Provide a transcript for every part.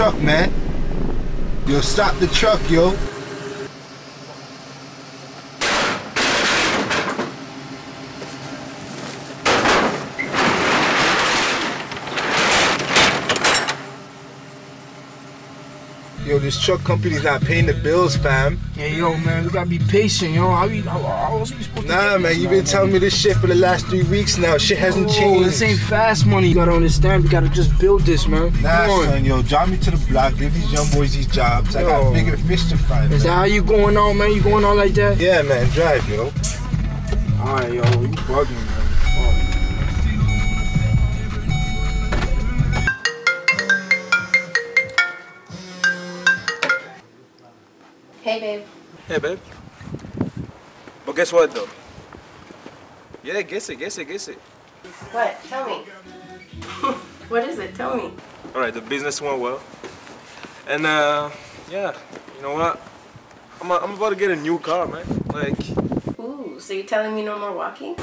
truck, man. Yo, stop the truck, yo. Yo, this truck company's not paying the bills, fam. Yeah, yo, man, we gotta be patient, yo. How else are you supposed to get this, man, you've been telling me this shit for the last 3 weeks now. Shit hasn't changed. This ain't fast money. You gotta understand, we gotta just build this, man. Nah, son, yo, drive me to the block, give these young boys these jobs. Yo. I got bigger fish to fry, man. Is that how you going out, man? You going out like that? Yeah, man, drive, yo. Alright, yo, you bugging, man. Hey, babe. Hey, babe. But guess what, though? Yeah, guess it. What? Tell me. What is it? Tell me. All right, the business went well. And, yeah, you know what? I'm about to get a new car, man. Like... Ooh, so you're telling me no more walking?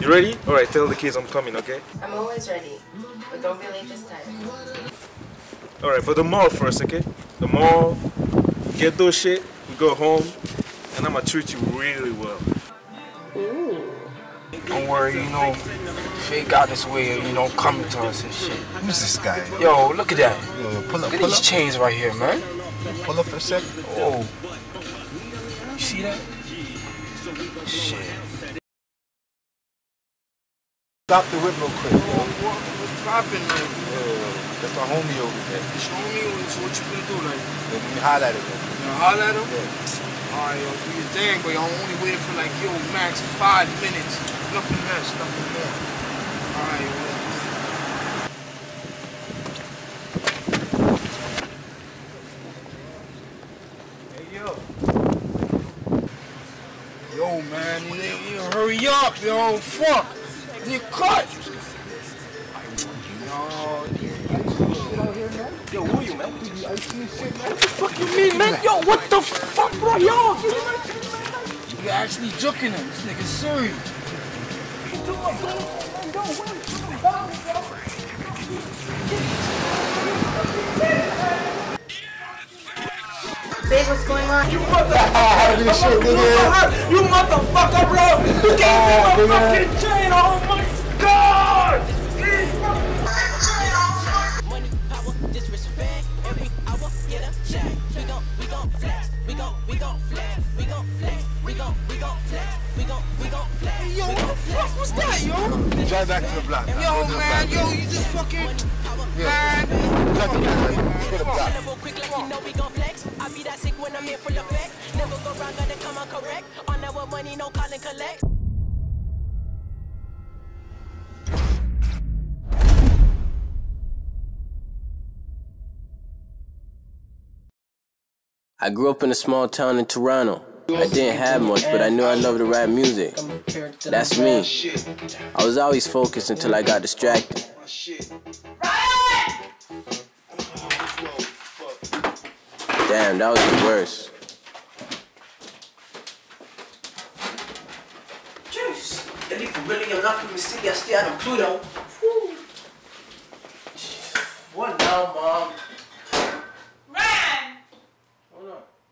You ready? All right, tell the kids I'm coming, okay? I'm always ready. But don't be late this time. Alright, but the mall first, okay? The mall, get those shit, we go home, and I'ma treat you really well. Ooh. Don't worry, you know, fake out this way, you know, coming to us and shit. Who's this guy? Yo, look at that. Yo, pull up, look at these chains right here, man. Pull up for a sec. Oh. You see that? Shit. Stop the whip real quick, yo. Popping, like, that's my homie over there. It's homie, so what you gonna do, like? Let me holler at him. You gonna holler at him? Yeah. Alright, yo, do your thing, but y'all only waiting for, like, yo, max 5 minutes. Nothing less, nothing more. Alright, yo. Hey, yo. Yo, man, you hurry up, yo. Fuck. You cut. Yo, who are you, man? What the fuck you mean, man? Yo, what the fuck, bro? Yo! You're actually joking him. This nigga's serious. Babe, what's going on? You motherfucker! You motherfucker, bro! You gave me my fucking chain! Oh my god! Yo, what the fuck was that, yo? Drive back to the block. Yo, man, yo, you just fucking... Man. Drive the block, man. Go to the block. Come on. I grew up in a small town in Toronto. I didn't have much, but I knew I loved to rap music. That's me. I was always focused until I got distracted. Damn, that was the worst. Jeez, if you can really get enough from the city, I stay out of Pluto. What now, Mom?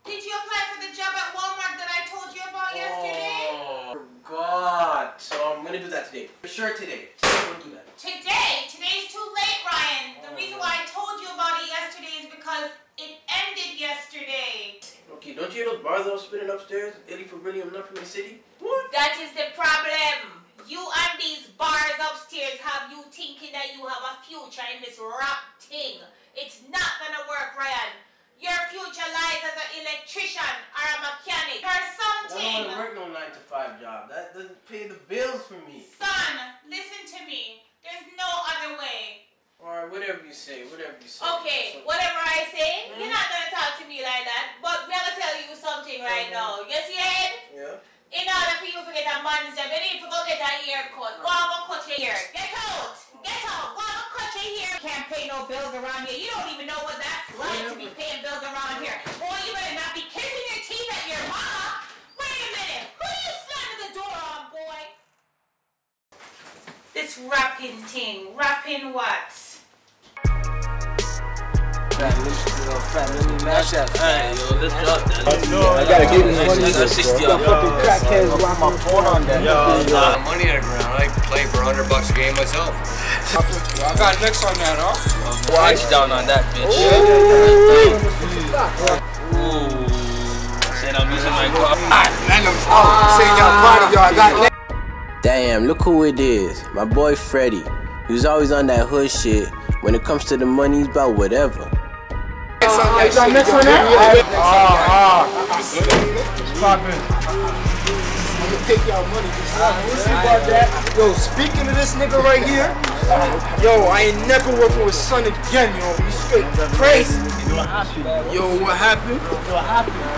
Did you apply for the job at Walmart that I told you about yesterday? Oh, God. So I'm going to do that today. For sure today. I'm going to do that. Today? Today's too late, Ryan. The reason why I told you about it yesterday is because it ended yesterday. Okay, don't you hear those bars I was spinning upstairs? Illy for really, I'm not from the city. What? That is the problem. You and these bars upstairs have you thinking that you have a future in this rap thing. It's not going to work, Ryan. Your future lies as an electrician or a mechanic or something. I don't want to work no 9-to-5 job. That doesn't pay the bills for me. Son, listen to me. There's no other way. Or whatever you say, whatever you say. Okay, whatever I say, you're not going to talk to me like that. But we're going to tell you something right now. You see it? Yeah. In order for you to get a man's job, you need to go get an haircut. Go have a cut your hair. Get out. Get out. Go have a cut your hair. You can't pay no bills around here. You don't even know what that's like to be paying bills around here. Boy, you better not be kissing your teeth at your mama. Wait a minute. Who are you slamming the door on, boy? This rapping thing. Rapping what? I gotta get this money. The fucking crackheads on my phone on that. Yo, money at ground. I play for $100 a game myself. I got nicks on that, huh? Well, I down on that, bitch. Ooh. I'm using my car. Damn, look who it is. My boy Freddy. He was always on that hood shit. When it comes to the money, he's about whatever. I'm gonna take y'all money. We'll see about that. Yo, speaking to this nigga right here, yo, I ain't never working with Son again, yo. You straight crazy. Yo, what happened?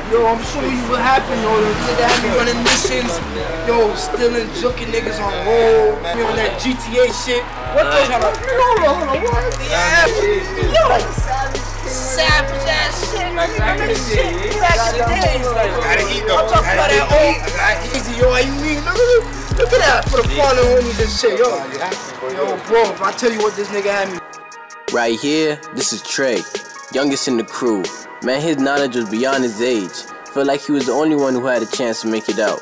Yo, I'm showing you what happened, yo. The nigga had me running missions. Yo, stealing, joking niggas on road. Me on that GTA shit. What the hell? Hold on, what? Yeah, yo, savage ass shit. Like, I mean, shit. Back in the days, like, I'm talking about that old easy, yo. You mean, look at that for the fallen homies and shit, yo. Yo, bro, if I tell you what this nigga had me. Right here, this is Trey. Youngest in the crew. Man, his knowledge was beyond his age. Felt like he was the only one who had a chance to make it out. Yo,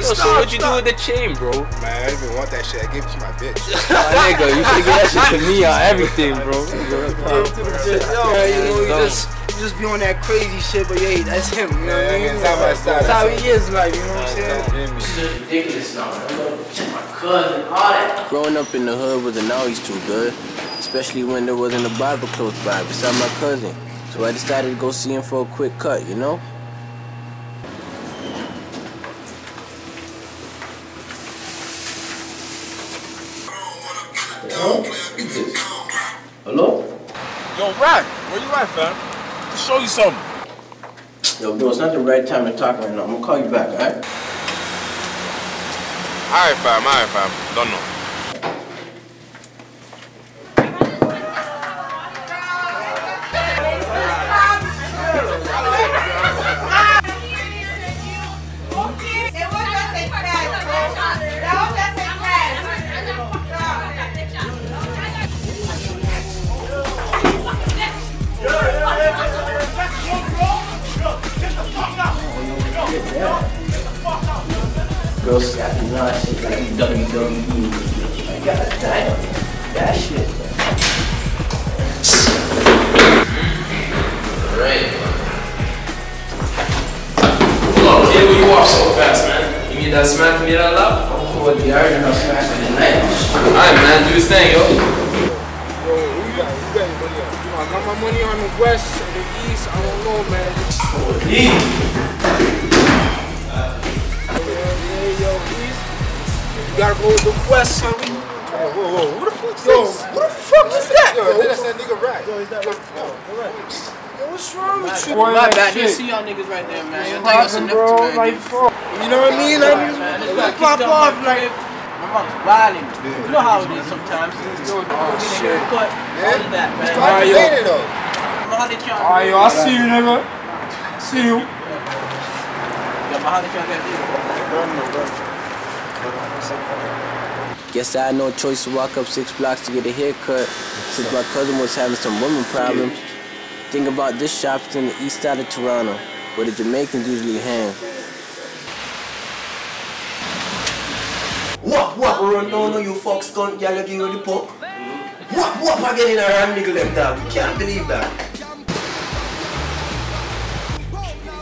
so what'd you do with the chain, bro? Man, I didn't even want that shit. I gave it to my bitch. My nigga, you should give that shit to me on everything, bro. Yo, you just be on that crazy shit, but yeah, that's him, you know what I mean? That's how he is, like, you know what I'm saying? Ridiculous now. Check my cousin, all that. Growing up in the hood wasn't always too good. Especially when there wasn't a barber close by beside my cousin. So I decided to go see him for a quick cut, you know? Hello? Who's this? Hello? Yo, Brad, where you at, fam? I'll show you something. Yo, bro, it's not the right time to talk right now. I'm gonna call you back, alright? Alright, fam. Don't know. Girls got the nonsense like WWE. I gotta die on that shit. Alright. Look, kid, you walk so fast, man. You need that smack, you need that lap? I'm holding the iron up faster than that. Alright, man, do this thing, yo. I got my money on the west and the east, I don't know, man. Yo, east. You gotta go to the west, son. Whoa. Who the fuck's this? Who the fuck is that? Yo, that's that nigga right. Yo, is that right? Yo, what's wrong with you? My bad, you see y'all niggas right there, man. You're like us in Neptune, man. You know what I mean? Like, pop off, like. My mom's wilding. Yeah. You know how it is sometimes. Oh, shit. All of that, man. Alright, yo. Alright, yo, I see you, nigga. See you. Guess I had no choice to walk up 6 blocks to get a haircut since my cousin was having some women problems. Think about this shop in the east side of Toronto, where the Jamaicans usually hang. Wap run down on you fox cunt, y'all give you the puck. Wap again in her hand, nigga them dog. You can't believe that.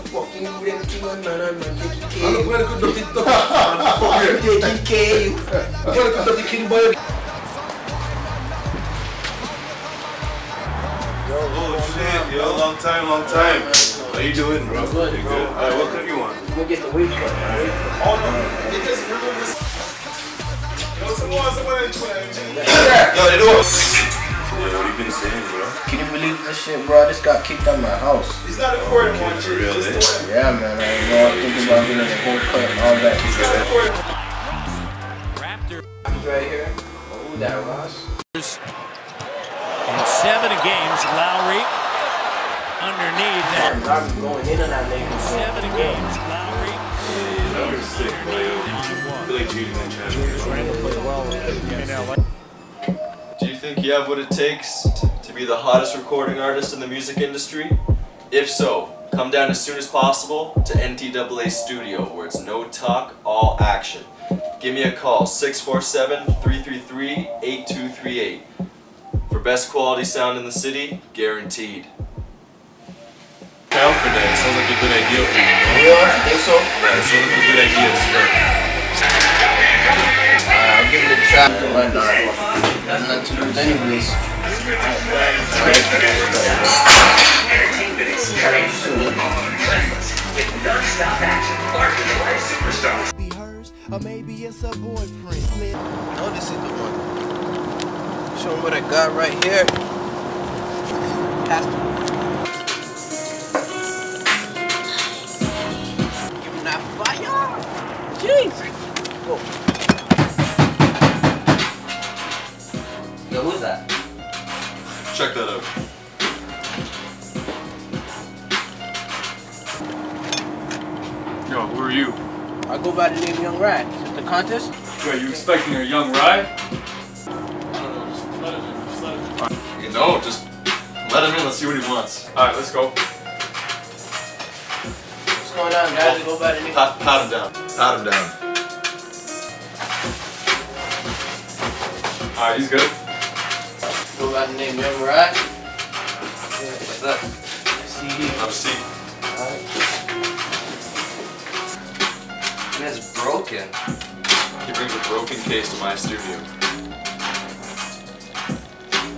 Fucking do them thing on man, take it K. I'm gonna cut up the fucking taking K. I'm gonna cut up the king boy. Oh shit, yo, long time. How you doing, bro? You good? Alright, what cut you want? Go get the weight cut. Oh no, it just ruined this. Yo, what you been saying, bro? Can you believe this shit, bro? I just got kicked out of my house. It's not important, man. Yeah, man. I'm thinking about getting a whole cut and all that. It's not important. Raptor right here. Oh, that Ross. In 7 games, Lowry underneath that. 7 games, Lowry. pretty sick, but I feel like cheating that channel. Do you think you have what it takes to be the hottest recording artist in the music industry? If so, come down as soon as possible to NTAA Studio, where it's no talk, all action. Give me a call, 647-333-8238. For best quality sound in the city, guaranteed. Sounds like a good idea for you. Yeah, I think so. Yeah, it sounds like a good idea. I'll give it a try. That's not too much anyways. Maybe it's a boyfriend. No, this is the one. Show them what I got right here. Give me that fire. Jeez. Go. Yo, who's that? Check that out. Yo, who are you? I go by the name Young Rye. Is it the contest? Wait, you expecting a Young Rye? I don't know, just let him in, You know, just let him in, let's see what he wants. Alright, let's go. What's going on, guys? Go by the name. Pat him down. Pat him down. Alright, he's good. Go by the name Young Rye. What's up? CD. Have a seat. Alright. It's broken. He brings a broken case to my studio.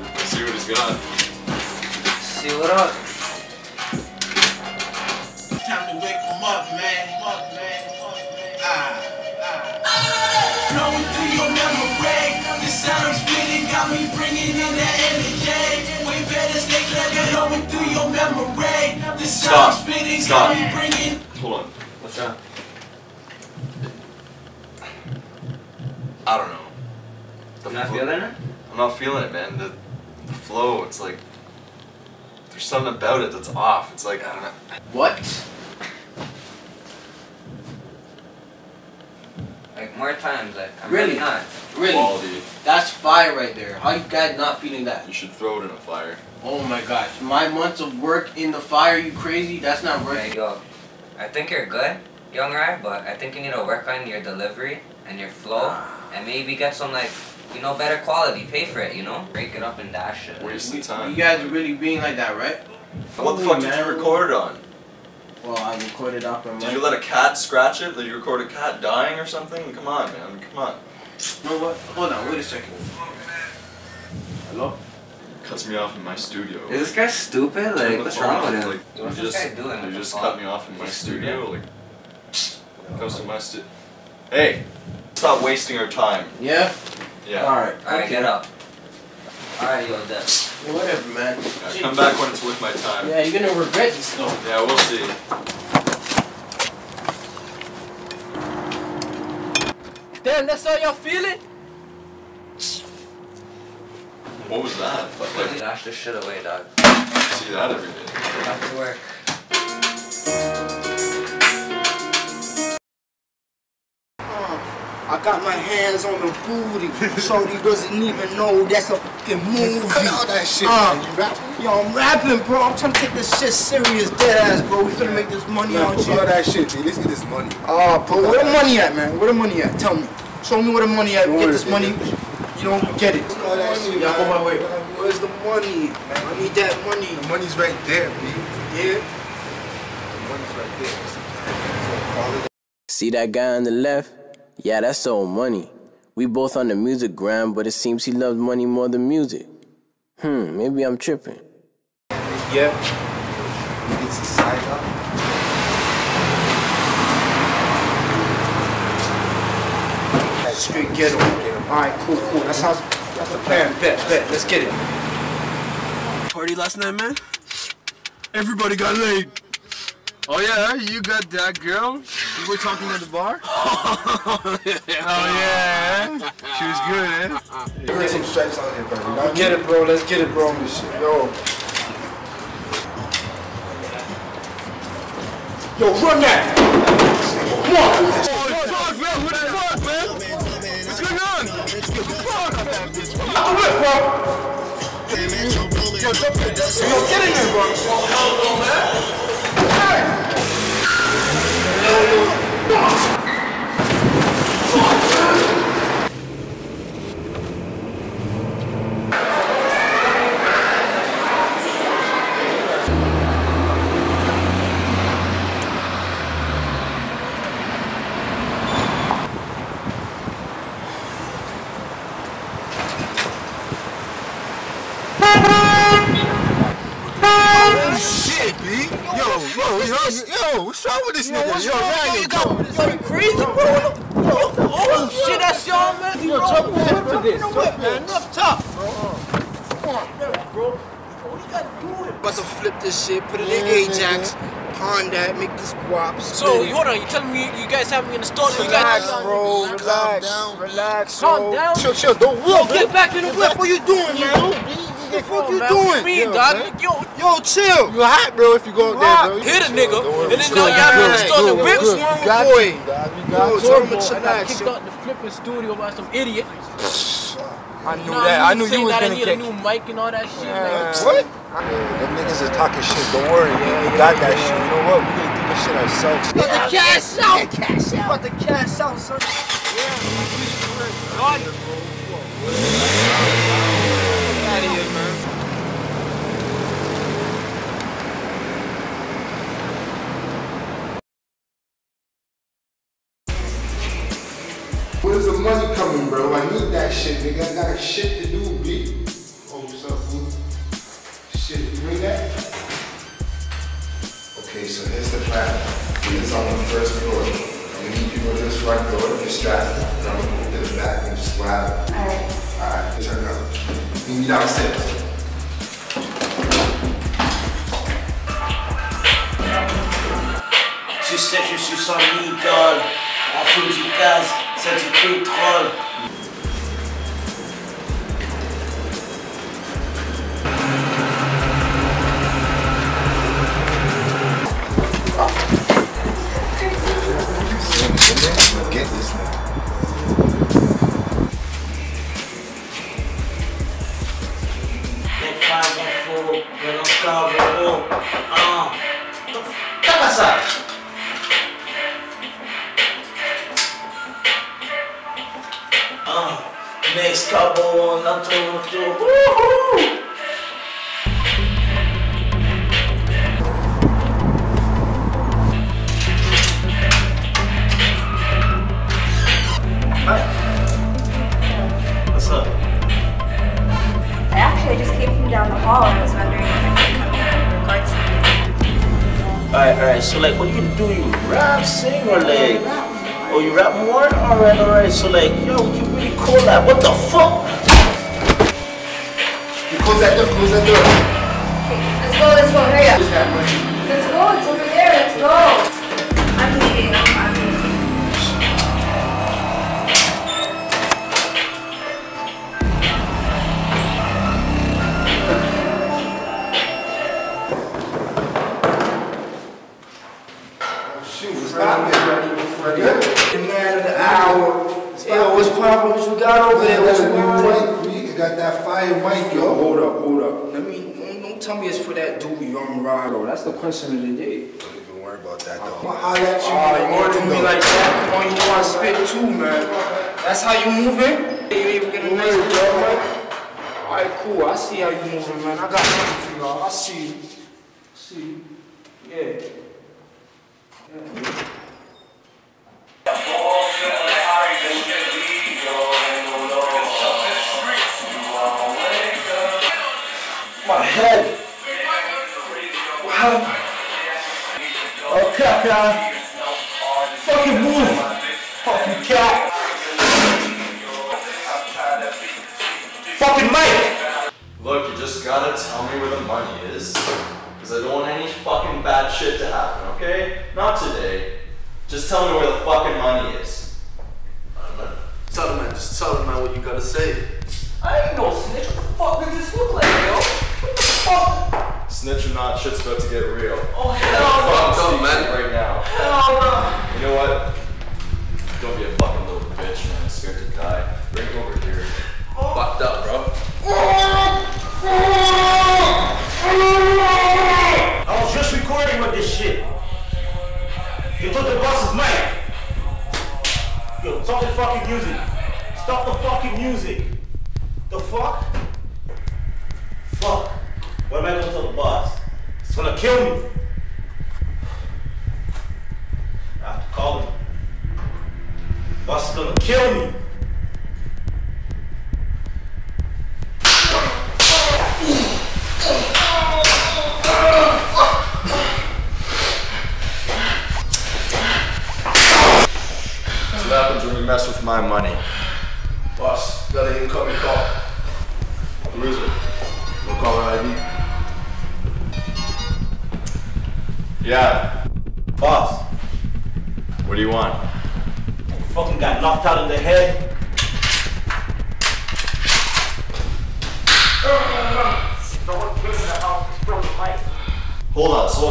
Let's see what he's got. Seal it up. Time to wake him up, man. Flowing through your memory. The sound is spinning, got me bringing in that energy. Way better stay clever. Flowing through your memory. The sound is spinning, got me bringing. Hold on. What's that? I don't know. You're not feeling it? I'm not feeling it, man. The flow, it's like, there's something about it that's off. It's like, I don't know. What? Like, more times, like, I'm really not. Really? Quality. That's fire right there. How you guys not feeling that? You should throw it in a fire. Oh my gosh. My months of work in the fire, you crazy? That's not working. Hey, yo, I think you're good, Young Rye, but I think you need to work on your delivery and your flow, and maybe get some, like, you know, better quality. Pay for it, you know? Break it up and dash it. Waste the time. You guys are really being like that, right? What the fuck did you record on? Well, I recorded off on my... Did you let a cat scratch it? Did you record a cat dying or something? Come on, man. Come on. You know what? Hold on. Wait a second. Hello? Cuts me off in my studio. Is this guy stupid? Like, what's wrong with him? What's this guy doing? You just cut me off in my studio? Like, comes to my studio. Hey! Stop wasting our time. Yeah? Yeah. Alright. Alright, get up. Alright, yo, Dez. Yeah, whatever, man. Yeah, come back when it's worth my time. Yeah, you're gonna regret this though. Yeah, we'll see. Damn, that's how y'all feeling? What was that? Like, dash this shit away, dog. I see that every day. Back to work. I got my hands on the booty. Shorty doesn't even know that's a fucking movie. Cut all that shit, man. You rapping? Yo, I'm rapping, bro. I'm trying to take this shit serious, dead ass, bro. We finna make this money out here. Cut all that shit, man. Let's get this money. Bro, where the money at, man? Where the money at? Tell me. Show me where the money at. Get this money. You don't get it. All that shit, y'all go my way. Where's the money? Man, I need that money. The money's right there, B. Yeah? The money's right there. See that guy on the left? Yeah, that's all money. We both on the music grind, but it seems he loves money more than music. Maybe I'm tripping. Yeah. He gets his size up. That straight ghetto. Alright, cool. That's the plan. Bet. Let's get it. Party last night, man? Everybody got laid. Oh yeah, you got that girl? We were talking at the bar? Oh yeah, she was good, eh? There's some stripes out here, bro. Now get it, bro. Let's get it, bro. Yo. Yo, run that! Come on! the whip, bro. Yo, jump in there. Get in there, bro. Hey! Yo, what's wrong with this nigga? Yo, man, you crazy, bro? Oh shit, that's y'all, man. Yo, jump into this. Enough tough, bro. Come on, bro. All you gotta do is bust a flip this shit, put it in Ajax, pawn that, make this guap. So, hold on, you telling me you guys have me in the store? Relax, bro. Relax. Relax, bro. Calm down. Chill, chill. Don't whip. Get back in the whip. What you doing, man? What the fuck you doing? Mean, yo, dog? Yo, chill. You hot, bro, if you go out there, bro. Hit a nigga, and then now y'all gonna start the whip. What's wrong with boy? Yo, tell him to chillax. I kicked out the flipping studio by some idiot. I knew that. I knew you was gonna get a new mic and all that shit. What? Them niggas is talking shit. Don't worry, man. We got that shit. You know what? We gonna do this shit ourselves. About to cash out. About to cash out, son. Yeah. Where's the money coming, bro? I need that shit, nigga. I got shit to do, B. Oh, what's up, boo? Shit, you hear that? Okay, so here's the plan. It's on the first floor. I need you to go to this front door, if you're strapped. I'm gonna move to the back and just grab it. Alright. Alright, turn up. You need downstairs. Tu sais, je suis son idole. La foule du gaz, c'est du pétrole. Get this now. T'es pas un faux, mais encore gros. T'as pas ça? Next couple on Toronto. Woohoo! Hi. What's up? Actually, I just came from down the hall and was wondering if I could come here in regards to. Alright, so like, what do? You rap, sing, or like? Oh, you rap more? Alright, so like, yo, you really cool that. What the fuck? You close that door. Okay, let's go, hurry up. Let's go, it's over there, let's go. I'm leaving. Oh, shoot, it's not ready. Ready? Yo, what's poppin'? What you got over there? What's wrong? You got that fire mic, yo. Hold up. Don't tell me it's for that dude, young Rod. Bro, that's the question of the day. Don't even worry about that, though. I'ma holler at you. You wanna do me like that? Come on, you wanna spit too, man. That's how you moving? You ain't even getting nice, bro. Alright, cool. I see how you moving, man. I got something for y'all. I see you. Yeah. My head. Wow. Oh, caca. Fucking move. Fucking cat. Fucking mic. Look, you just gotta tell me where the money is. Because I don't want any fucking bad shit to happen, okay? Not today. Just tell me where the fucking money is. Just tell them, man, what you gotta say. I ain't no snitch. What the fuck does this look like, yo? What the fuck? Snitch or not, shit's about to get real. Oh, hell no, man. Right now. Hell no. You know what? Don't be a fucking little bitch, man. I'm scared to die. Bring him over here. Oh. Fucked up, bro. Stop the fucking music. Stop the fucking music. The fuck? Fuck. What am I gonna tell the boss? It's gonna kill me. I have to call him. Boss is gonna kill me. What happens when you mess with my money? Boss, that ain't incoming call. Who is it? No caller ID. Yeah. Boss. What do you want? I fucking got knocked out in the head. Someone came in the house and stole the mic. Hold on. What? Someone stole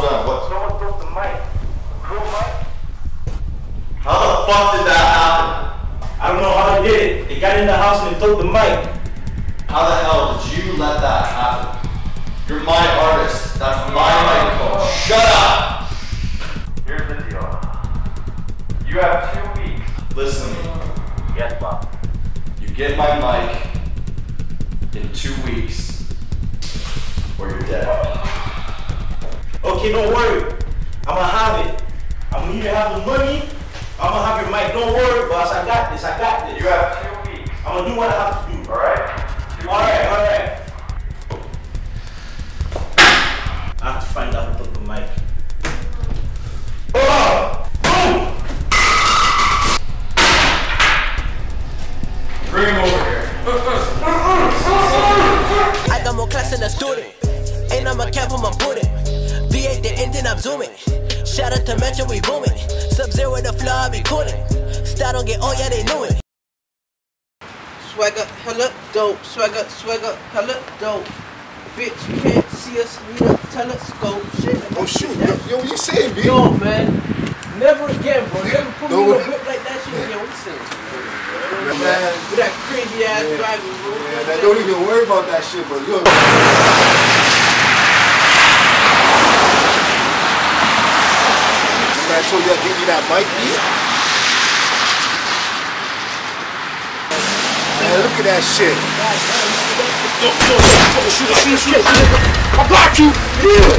the mic. Stole the mic? How the fuck did that happen? I don't know how they did it. They got in the house and they took the mic. How the hell did you let that happen? You're my artist. That's my microphone. Shut up! Here's the deal. You have 2 weeks. Listen to me. Yes, Bob. You get my mic in 2 weeks or you're dead. Okay, don't worry. I'ma have it. I'm gonna either have the money. I'm gonna have your mic, don't worry, boss, I got this. You have 2 weeks. I'm gonna do what I have to do. Alright. I have to find out who took the mic. Boom! Bring him over here. I got more class than a student, and I'm a cap on my booty. V8 the engine, I'm zooming. Shout out to Metro, we booming. Sub-Zero the fly, be coolin'. Style don't get on, yeah, they knew it. Swagger, hella dope. Swagger, hella dope. Bitch, can't see us, need a telescope. Shit, oh shoot, yo, what you saying, bitch? Yo, man, never again, bro. Never put me in a whip like that shit again. What you saying? Man. With that crazy ass driving, bro. Yeah, man, don't even worry about that shit, bro. I told you I'd give you that mic, dude. Man, look at that shit. Shoot. I block you. Shit. Get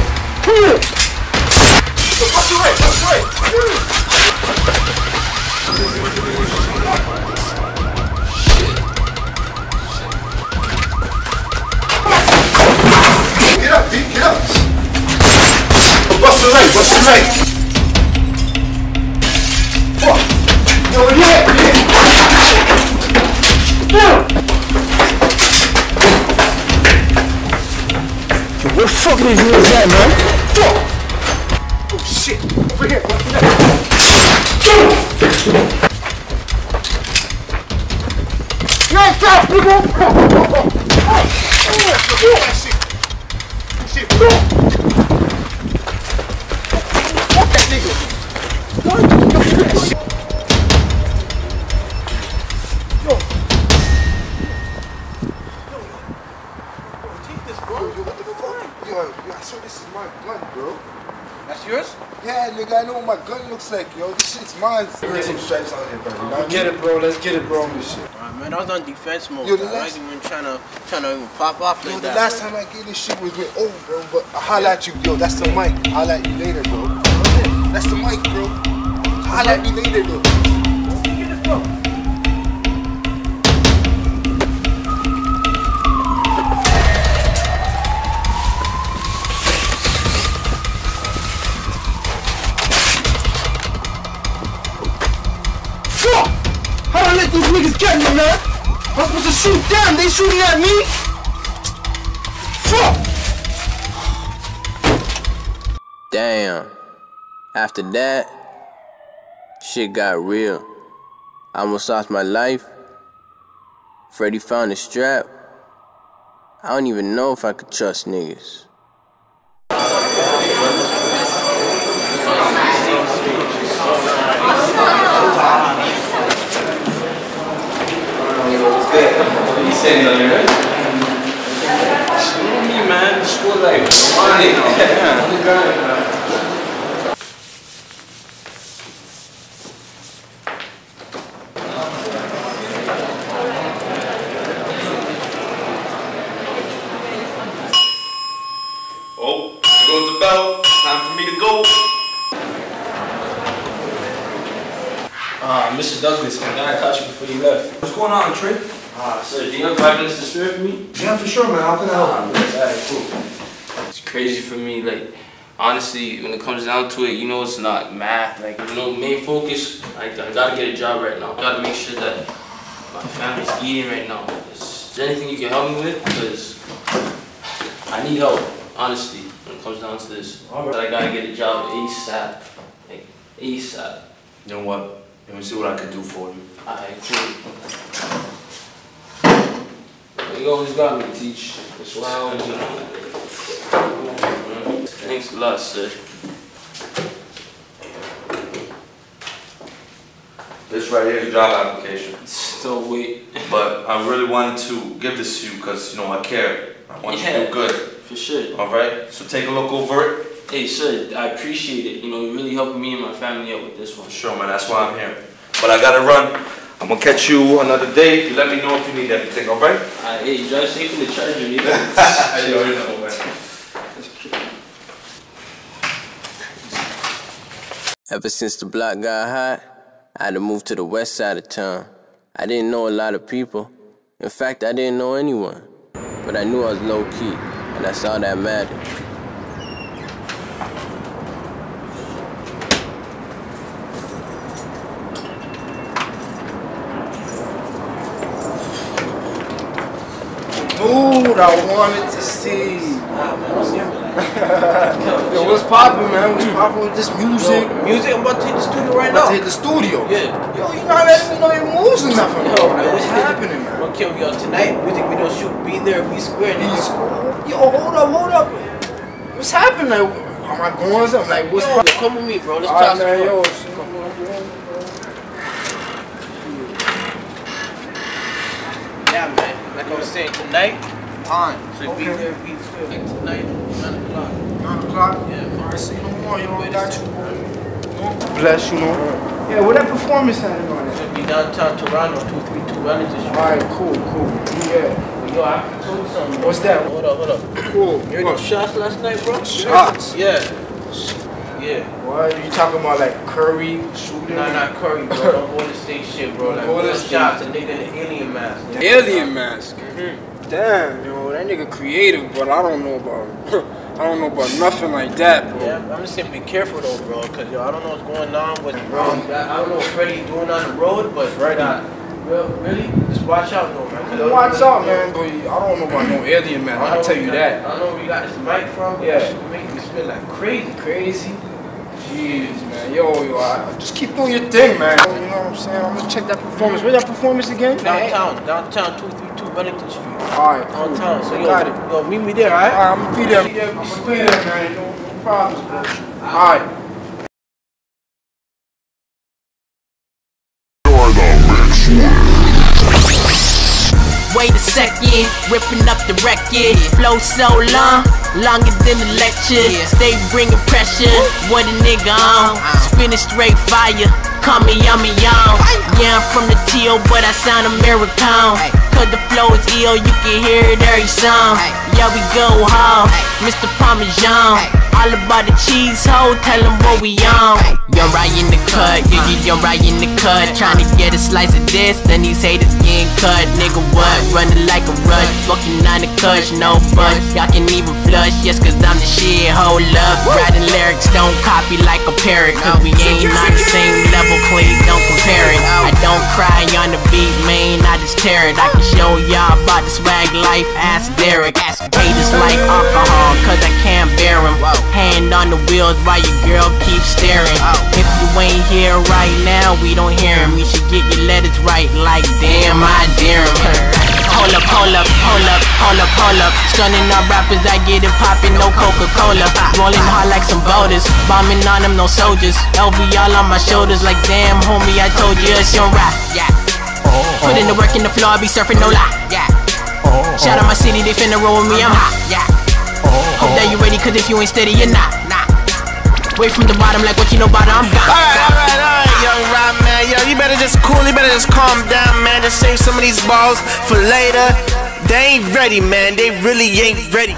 up. Bust the right. What the fuck did you do that, man? Fuck! Oh shit! Over here! Nice job, people! Shit! Fuck that nigga! I know what my gun looks like, yo. This shit's mine. Get some stripes out here, bro. Let's get it, bro. Alright, man, I was on defense mode. Yo, I wasn't even trying to pop off like that. Last time I gave this shit was with old, bro. But I holla at you, yo. That's the mic. Holla at you later, bro. That's the mic, bro. Holla at me later, though. Get this, bro. These niggas get me, man. I'm supposed to shoot them. They shooting at me. Fuck. Damn. After that, shit got real. I almost lost my life. Freddy found a strap. I don't even know if I could trust niggas. Sitting on your head. Screw me, man. School life. about. Time for me to go. Mr. Douglas, I'm glad I caught you before you left. What's going on, Trey? Sir, do you have 5 minutes to spare for me? Yeah, for sure, man. How can I help? Cool. It's crazy for me, like, honestly, when it comes down to it, you know it's not math. Like, you know, main focus, I gotta get a job right now. I gotta make sure that my family's eating right now. Is there anything you can help me with? Because I need help, honestly, when it comes down to this. Right. I gotta get a job ASAP. Like, ASAP. You know what? Let me see what I can do for you. Alright, cool. You always got me, Teach. That's why I always got me. Thanks a lot, sir. This right here is a job application. Still wait. But I really wanted to give this to you because, you know, I care. I want you to do good. For sure. All right? So take a look over it. Hey, sir, I appreciate it. You know, you're really helping me and my family out with this one. For sure, man. That's why I'm here. But I got to run. I'm going to catch you another day. You let me know if you need anything, all right? All right. Hey, drive safe in the charger, you know? I already know, man. Ever since the block got hot, I had to move to the west side of town. I didn't know a lot of people. In fact, I didn't know anyone. But I knew I was low-key, and that's all that mattered. Dude, I wanted to see. Yo, what's poppin', man? What's poppin' with this music? Yo, music? I'm about to hit the studio right now. I'm about to hit the studio? Yeah. Yo, you're not letting me know your moves or nothing, bro. Yo, what's happening, man? Okay, yo, tonight, music video shoot, be there, be square. Be square? Yo, hold up. What's happening? Like, am I going or something? Like, what's poppin'? Come with me, bro. Let's talk some more. Yeah, man. Like I was saying, tonight, time. So okay. Be there, be square. Like tonight, 9 o'clock. 9 o'clock? Yeah. Alright, see no more, you know, got you. Bless you, man. Yeah, where that performance at? It'll be downtown Toronto, 232 Wellington Street. Alright, cool. Yeah. Well, yo, I have to tell you something, bro. What's that? Hold up. Cool. You heard those shots last night, bro? Shots? Yeah. What? You talking about like Curry shooting? Nah, not Curry, bro. Don't go to state shit, bro. Like, all those shots, a nigga in an alien mask. Nigga. Alien mask? Mm-hmm. Damn, yo, that nigga creative, but I don't know about nothing like that, bro. Yeah, I'm just saying be careful though, bro, because yo, I don't know what's going on with bro. I don't know what Freddie doing on the road, but really? Just watch out though, man. Just watch out, man. Bro, I don't know about no alien man. I'll tell you that. I don't know where you got this mic from, but yeah. It's making me spit like crazy. Jeez, man. Yo, I just keep doing your thing, man. You know what I'm saying? I'm gonna check that performance. Where's that performance again? Downtown 232 Wellington Street. Alright, cool. Downtown. So yo, meet me there, alright? Alright, I'm gonna be there. I'm gonna be there, man. No problems, bro. Alright. Wait a second, ripping up the record. Flow so long, longer than the lecture. Stay bringing pressure, what a nigga on. Spinning straight fire, call me yummy on. Yeah, I'm from the T.O., but I sound American. Cause the flow is ill, you can hear it every song. Yeah, we go hard, Mr. Parmesan. All about the cheese ho, tell them what we on. You're right in the cut, you're right in the cut. Tryna get a slice of this, then these haters getting cut. Nigga what, running like a rush, fucking on the cush, no butt. Y'all can even flush, yes cause I'm the shit, hold up. Writing lyrics, don't copy like a parrot. Cause we ain't on the same level, please don't compare it. I don't cry on the beat, man, I just tear it. I can show y'all about the swag life, ask Derek. Ask haters like alcohol, cause I can't bear them. Hand on the wheels while your girl keeps staring. If you ain't here right now, we don't hear him. You should get your letters right like damn, I dare him. Hold up. Stunning on rappers, I get it poppin', no Coca-Cola. Rollin' hard like some boulders, bombing on them, no soldiers. LV all on my shoulders like damn, homie, I told you it's your rap. Yeah. Put in the work in the floor, I be surfing, no lie. Yeah. Shout out my city, they finna roll with me, I'm hot. Yeah. Hope that you ready, cause if you ain't steady, you're not. Way from the bottom, like what you know about it, I'm gone. Alright, young Rob, man. Yo, you better just cool, you better just calm down, man. Just save some of these balls for later. They ain't ready, man. They really ain't ready.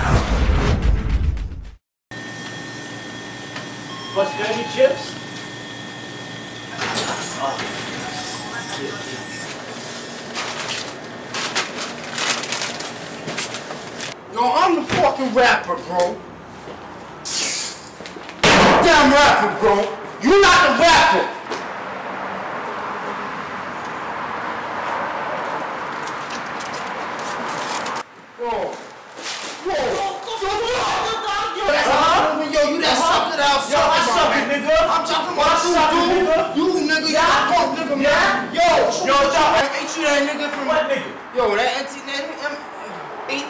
What's dirty chips? Oh. Yeah. No, I'm the fucking rapper, bro. Damn rapper, bro. You're not the rapper. Yo, that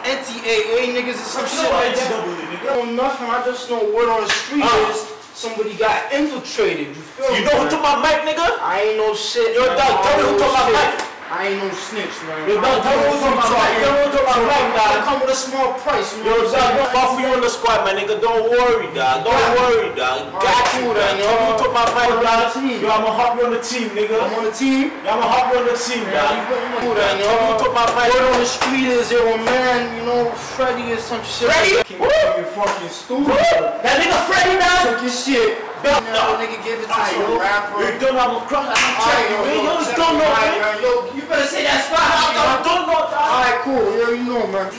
NTAA niggas is some shit like that. I don't know nothing, I just know word on the street is somebody got infiltrated, you feel me? You know who took my mic, nigga? I ain't no shit. Yo, dog, tell me who took my mic. I ain't no snitch, man. Yo, dog, tell me who took my mic. Tell me who took my mic, dog. I come with a small price, you know what I'm saying? Fuck for you in the squad, my nigga. Don't worry, dog. Don't worry, dog. Got you, man. Tell me who took my mic, dog. Yo, I'ma hop you on the team, nigga. I'm on the team? Yeah, I'ma hop you on the team, dog. Word on the street is your man, you know, Freddy is some shit. Freddy? You fucking stupid. That nigga Freddy now? Took your shit. No, nigga, give it to you, rapper. You don't have a cross. I'm trying to you. You don't know, man. Yo, you better say that spot. I don't know. Alright, cool. Yeah, you know, man.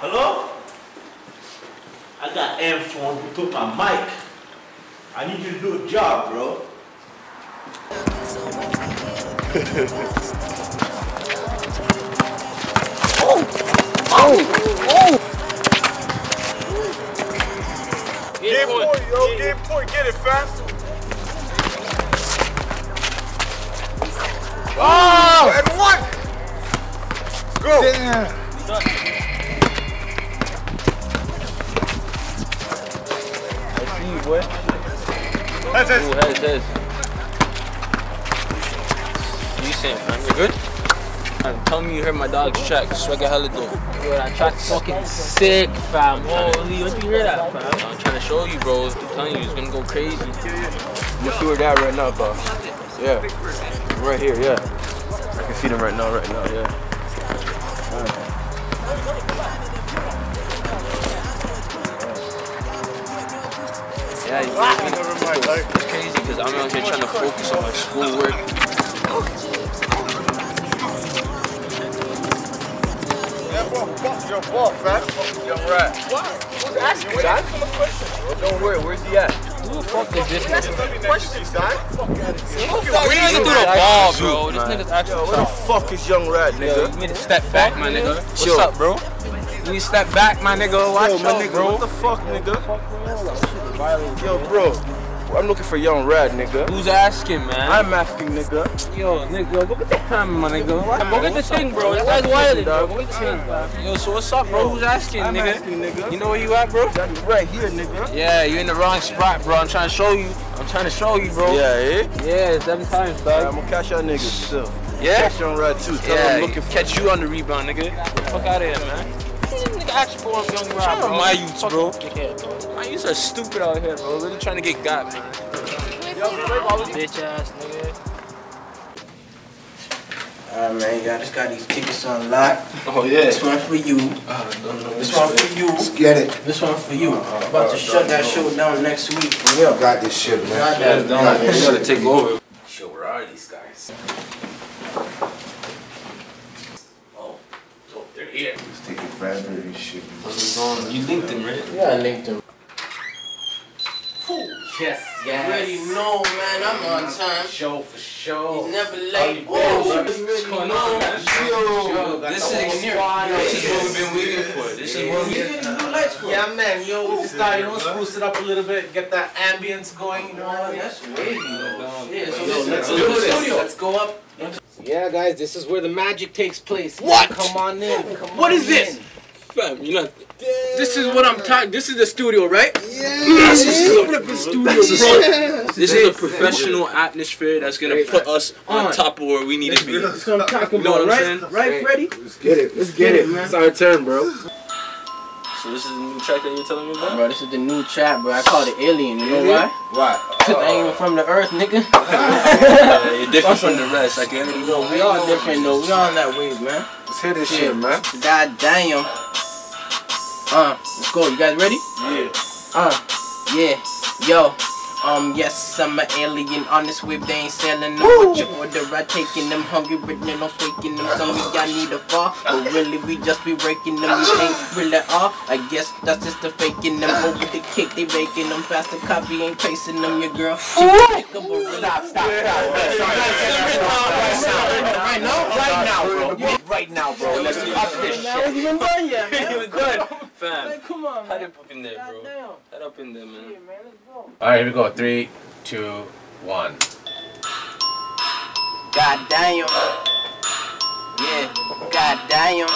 Hello? I got M-phone. You took my mic. I need you to do a job, bro. Oh! Game point, yo, game point, get it fast. Oh! And one! Go! I see you, boy. That's it. Oh, that's it. Man, you good? Man, tell me you heard my dog's track, Swagger hella dope. Yo, that track's fucking sick, fam. Holy, what you hear that, fam? I'm trying to show you, bro. I'm telling you, it's gonna go crazy. You sure that right now, bro? Yeah. Right here, yeah. I can see them right now, yeah. Yeah, it's crazy because I'm out here trying to focus on my schoolwork. Fuck your ball, fam. Fuck your rat. What? Who's asking? You're waiting for the question. Don't worry, where's he at? Who the fuck is this nigga? Questions, son. Fuck out of here. Where you nigga through the ball, bro? This nigga's actually. Where the fuck is young rat, nigga? You need to step back, my nigga. What's up, bro? You need to step back, my nigga. Watch out, bro. What the fuck, nigga? Yo, bro. I'm looking for young rat, nigga. Who's asking, man? I'm asking, nigga. Yo, nigga, look at the hammer, my nigga. Look at the thing, bro. That guy's wildin', dog. Look at the thing. Yo, so what's up, bro? Who's asking, nigga? I'm asking, nigga? You know where you at, bro? Right here, nigga. Yeah, you're in the wrong spot, bro. I'm trying to show you. Bro. Yeah, eh? Yeah, 7 times, dog. I'm gonna catch y'all niggas still. Yeah? Catch young rat, too. Tell them I'm looking for catch you on the rebound, nigga. Get the fuck out of here, man. Ask for him, young rat, bro. My youths, bro. My youths are stupid out here, bro. Literally trying to get got, man. Bitch ass, nigga. Alright, man, y'all just got these tickets unlocked. Oh, yeah. This one for you. This one for you. Let's get it. This one for you. About to shut that show down next week. We all got this shit, man. We gotta take over. Yo, where are these guys? Yeah. Let's take it forever and shit. What's going on? You linked him, right? Yeah, I linked him. Yes. You already know, man. I'm on time. For sure. He's never late. Whoa, what's going on, man? Yo, this is what we've been waiting for. This is what we've been waiting for. Yeah, man. Yo, we started. Let's boost it up a little bit. Get that ambience going. You know what I mean? That's wavy, though. Yeah, so let's do this. Let's go up. Yeah, guys, this is where the magic takes place. What? Come on in. What is this? Fam, you know, this is what I'm talking. This is the studio, right? Yeah. This is the studio, bro. This is a professional atmosphere that's gonna put us on top of where we need to be. That's what I'm talking about, right? Right, Freddy? Let's get it, man. It's our turn, bro. So this is the new track that you're telling me about? Bro, this is the new track, bro. I call it Alien, you know why? Because I ain't even from the earth, nigga. You're different from the rest, I get it. Yo, we all different, though. We all on that wave, man. Let's hear this shit, man. God damn. Let's go. You guys ready? Yeah. Yeah. Yo. Yes, I'm an alien on this whip, they ain't selling them. What you order, I taking them. Hungry, written, I'm faking them. Some of y'all need a fall, but really, we just be breaking them. You ain't real at all. I guess that's just the faking them. Over the cake, they baking them. Faster copy, ain't pacing them. Your girl, she pick up a real. Stop. Right now, bro. Let's up this shit. I wasn't even done yet, man. You were good. Fam. Like, come on, man. Head up in there, bro. Head up in there, man. Alright, here we go. 3, 2, 1. God damn. Yeah. God damn.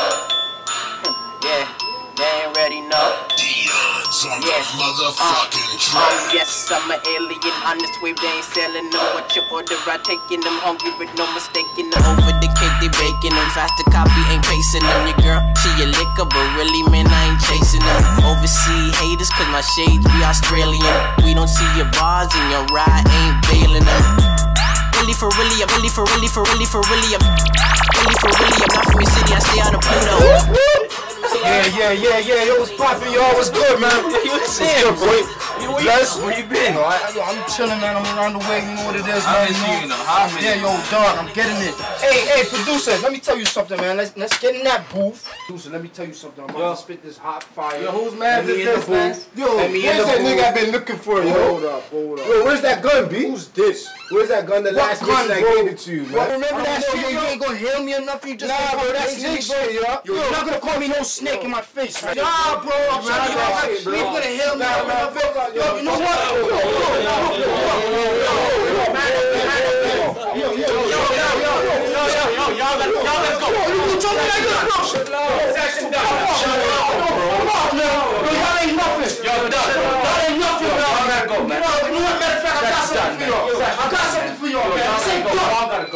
Yeah. They ain't ready, no. Yeah. Motherfucking yes, I'm an alien on this wave, they ain't selling them. What you order, I taking them. Hungry with no mistaking them. Over the cake, they baking them. Faster copy, ain't pacing them. Your girl, she a liquor, but really, man, I ain't chasing them. Overseas haters, cause my shades be Australian. We don't see your bars and your ride ain't bailing them. Really, I'm not from your city, I stay out of Pluto. Yeah, yo, what's poppin', y'all? What's good, man? What's good, boy? Bless? Where you been? Yo, I'm chillin', man. I'm around the way. You know what it is, man. Yeah, yo, Don, I'm getting it. Hey, producer, let me tell you something, man. Let's get in that booth. Producer, let me tell you something. I'm about to spit this hot fire. Yo, who's mad is this, man? Yo, where's that nigga I've been looking for, yo? Hold up. Yo, where's that gun, B? Who's this? Where's that gun? The last gun I gave it to you, man. Remember that shit? You ain't gonna heal me or nothing. You just nah, bro, that's snake shit, yo. You're not gonna call me no snake in my face, man. Nah, bro, I'm trying to get my gonna heal me. You know what? Yo,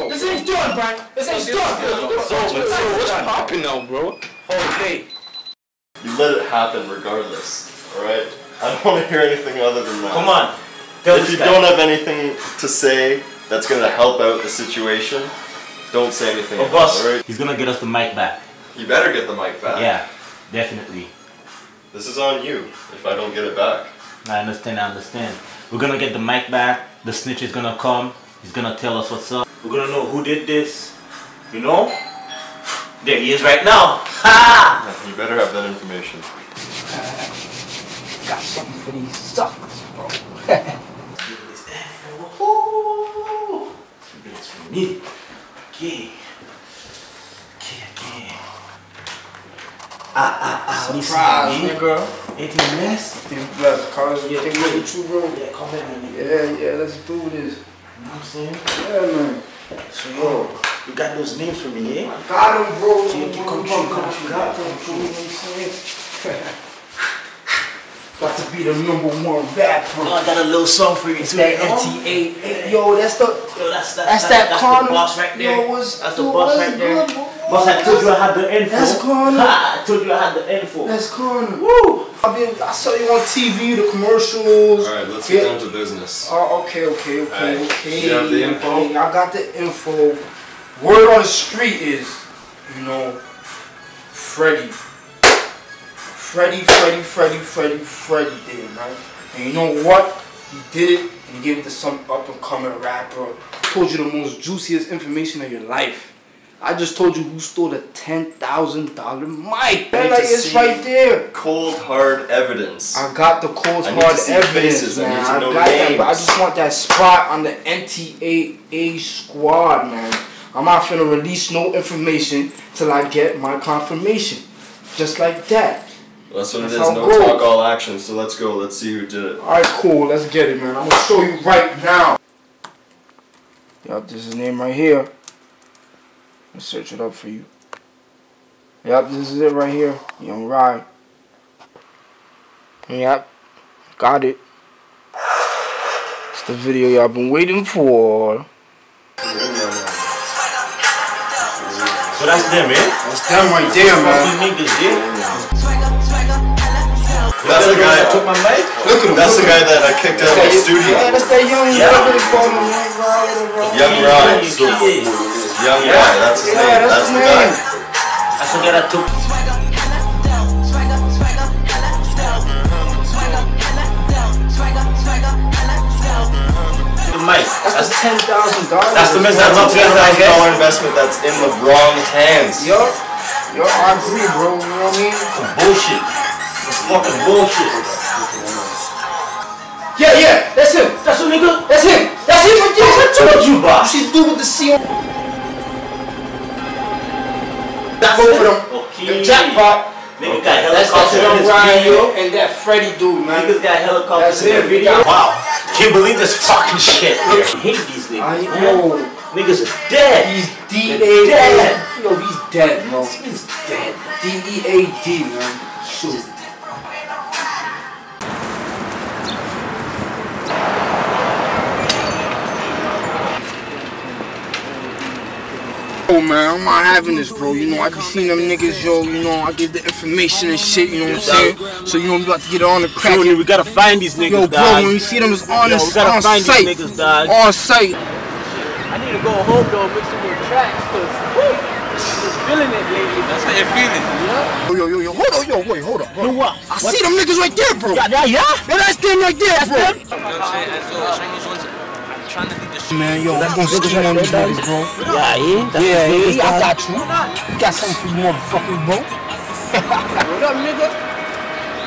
this ain't done, bro. What's popping now, bro? Okay. You let it happen regardless, alright? I don't want to hear anything other than that. Come on. If you don't have anything to say that's going to help out the situation, don't say anything else, alright? He's going to get us the mic back. You better get the mic back. Yeah, definitely. This is on you if I don't get it back. I understand. We're going to get the mic back. The snitch is going to come. He's going to tell us what's up. We're going to know who did this, you know? There he is right now. Ha! You better have that information. Got something for these suckers, bro. That's for me. Okay. Surprise, nigga. Anything less? Anything less. Come in, nigga. Yeah, let's do this. You know what I'm saying? Yeah, man. So, yo. You got those names for me, eh? I got them, bro. Take you, got them, bro. You know what I'm saying? Got to be the #1 rap, bro. I got a little song for you, too. That NTAA. Yo, that's that Carnal boss right there. Yo, that's the boss right there. Boss, I told you I had the info. That's Carnal. I told you I had the info. That's Carnal. Woo! I saw you on TV, the commercials. Alright, let's get down to business. Oh, okay. You have the info? I got the info. Word on the street is, you know, Freddie did it, right? And you know what? He did it and he gave it to some up-and-coming rapper. Told you the most juiciest information of your life. I just told you who stole the $10,000 mic. Like, it's right there. Cold hard evidence. I got the cold hard evidence, man. I got that, but I just want that spot on the NTAA squad, man. I'm not finna release no information till I get my confirmation. Just like that. Well, that's what it is. No talk, all action. So let's go. Let's see who did it. Alright, cool. Let's get it, man. I'm gonna show you right now. Yup, this is his name right here. Let's search it up for you. Yup, this is it right here. Young Rye. Yup, got it. It's the video y'all been waiting for. So that's them, eh? That's them right there, man. That's the guy that took my mic? Look at him. That's the guy that I kicked out of the studio. Yeah, that's that Young Rye, that's his name. That's the guy. That's the guy that took. $10,000. That's the miss. That's a $10,000 investment that's in the wrong hands. Yo, yo, I agree, bro. You know what I mean? It's bullshit. It's fucking bullshit. Yeah, yeah. That's him. That's him, nigga. That's him. That's him. That's him. What you buy? She's doing the C. That's over them. The jackpot. Nigga got helicopter in his video. And that Freddy dude, man. Niggas got helicopters in their video. Wow. Can't believe this fucking shit. I hate these niggas. I know. Niggas are dead. He's DAD. Dead. Yo, he's dead, bro. He's dead. DEAD, man. Shoot. Oh man, I'm not having this, bro. You know, I be seeing them niggas, yo. You know, I get the information and shit. You know what I'm saying? So you know, we got to get on the crack. We gotta find these niggas, yo, bro. Dog. When we see them, it's on site. We gotta find these niggas, dog. On site. I need to go home though, make some more tracks, cause I'm feeling it lately. That's how you're feeling. Yeah. Yo, hold on, yo, wait, hold up. Do what? I see them niggas right there, bro. Yeah. That's them right there, bro. You know what I'm saying? Man, yo, that's gonna stick on these niggas, bro. Yeah, I got you. Got something for you, motherfuckers, bro. What up, nigga?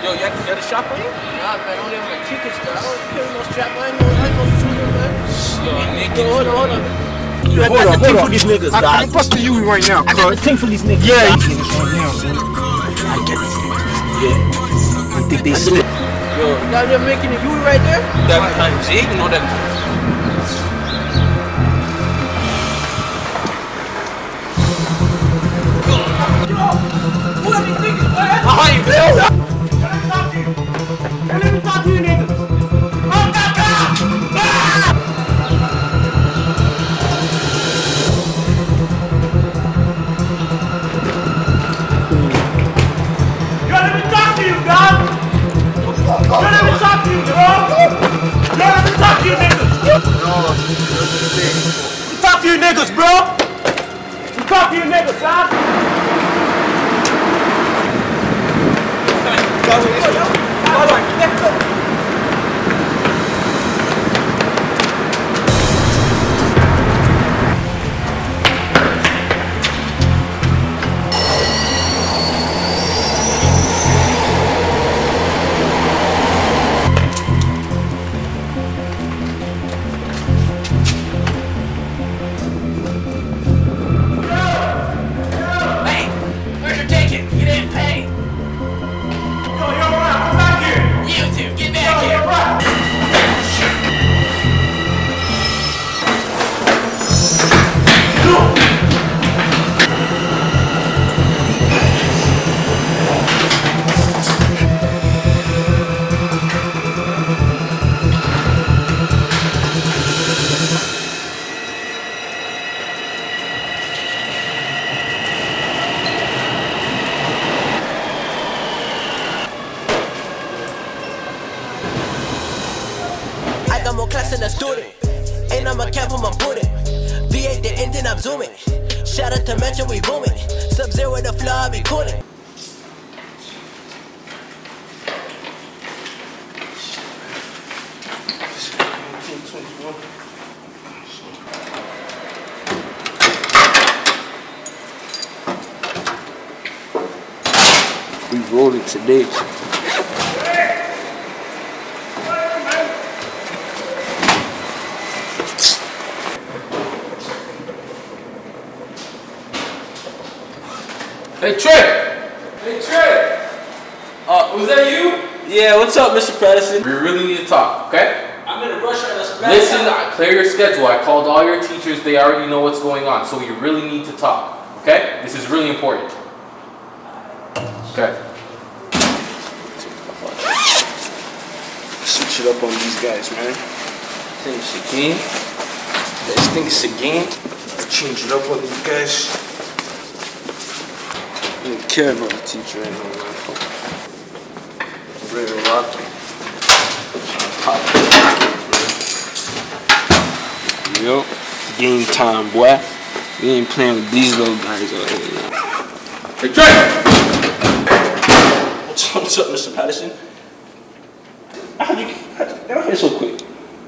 Yo, you got a shop on you? Nah, man, I don't have my tickets, though. I don't carry no strap. I ain't no shooter, man. Yo, hold on. Yo, I got the thing for these niggas, dog. I'm busting you right now, cuz. I got the thing for these niggas. Yeah, these niggas right now. I get these niggas. Yeah. I think they slip. Yo, now they're making a U right there? That kind of J, you know that. We rolled it today. Hey Trey! Hey Trey! Was that you? Yeah, what's up, Mr. Patterson? We really need to talk, okay? I'm in a rush on this. Listen, clear your schedule. I called all your teachers. They already know what's going on, so you really need to talk, okay? This is really important. Okay. Switch it up on these guys, man. Think it's a game. Guys think it's a game. Change it up on these guys. I don't care about the teacher anymore, man. I'm ready to rock. Yup. Game time, boy. We ain't playing with these little guys out here now. Hey, Trey! What's up, Mr. Patterson? How'd you get out here so quick?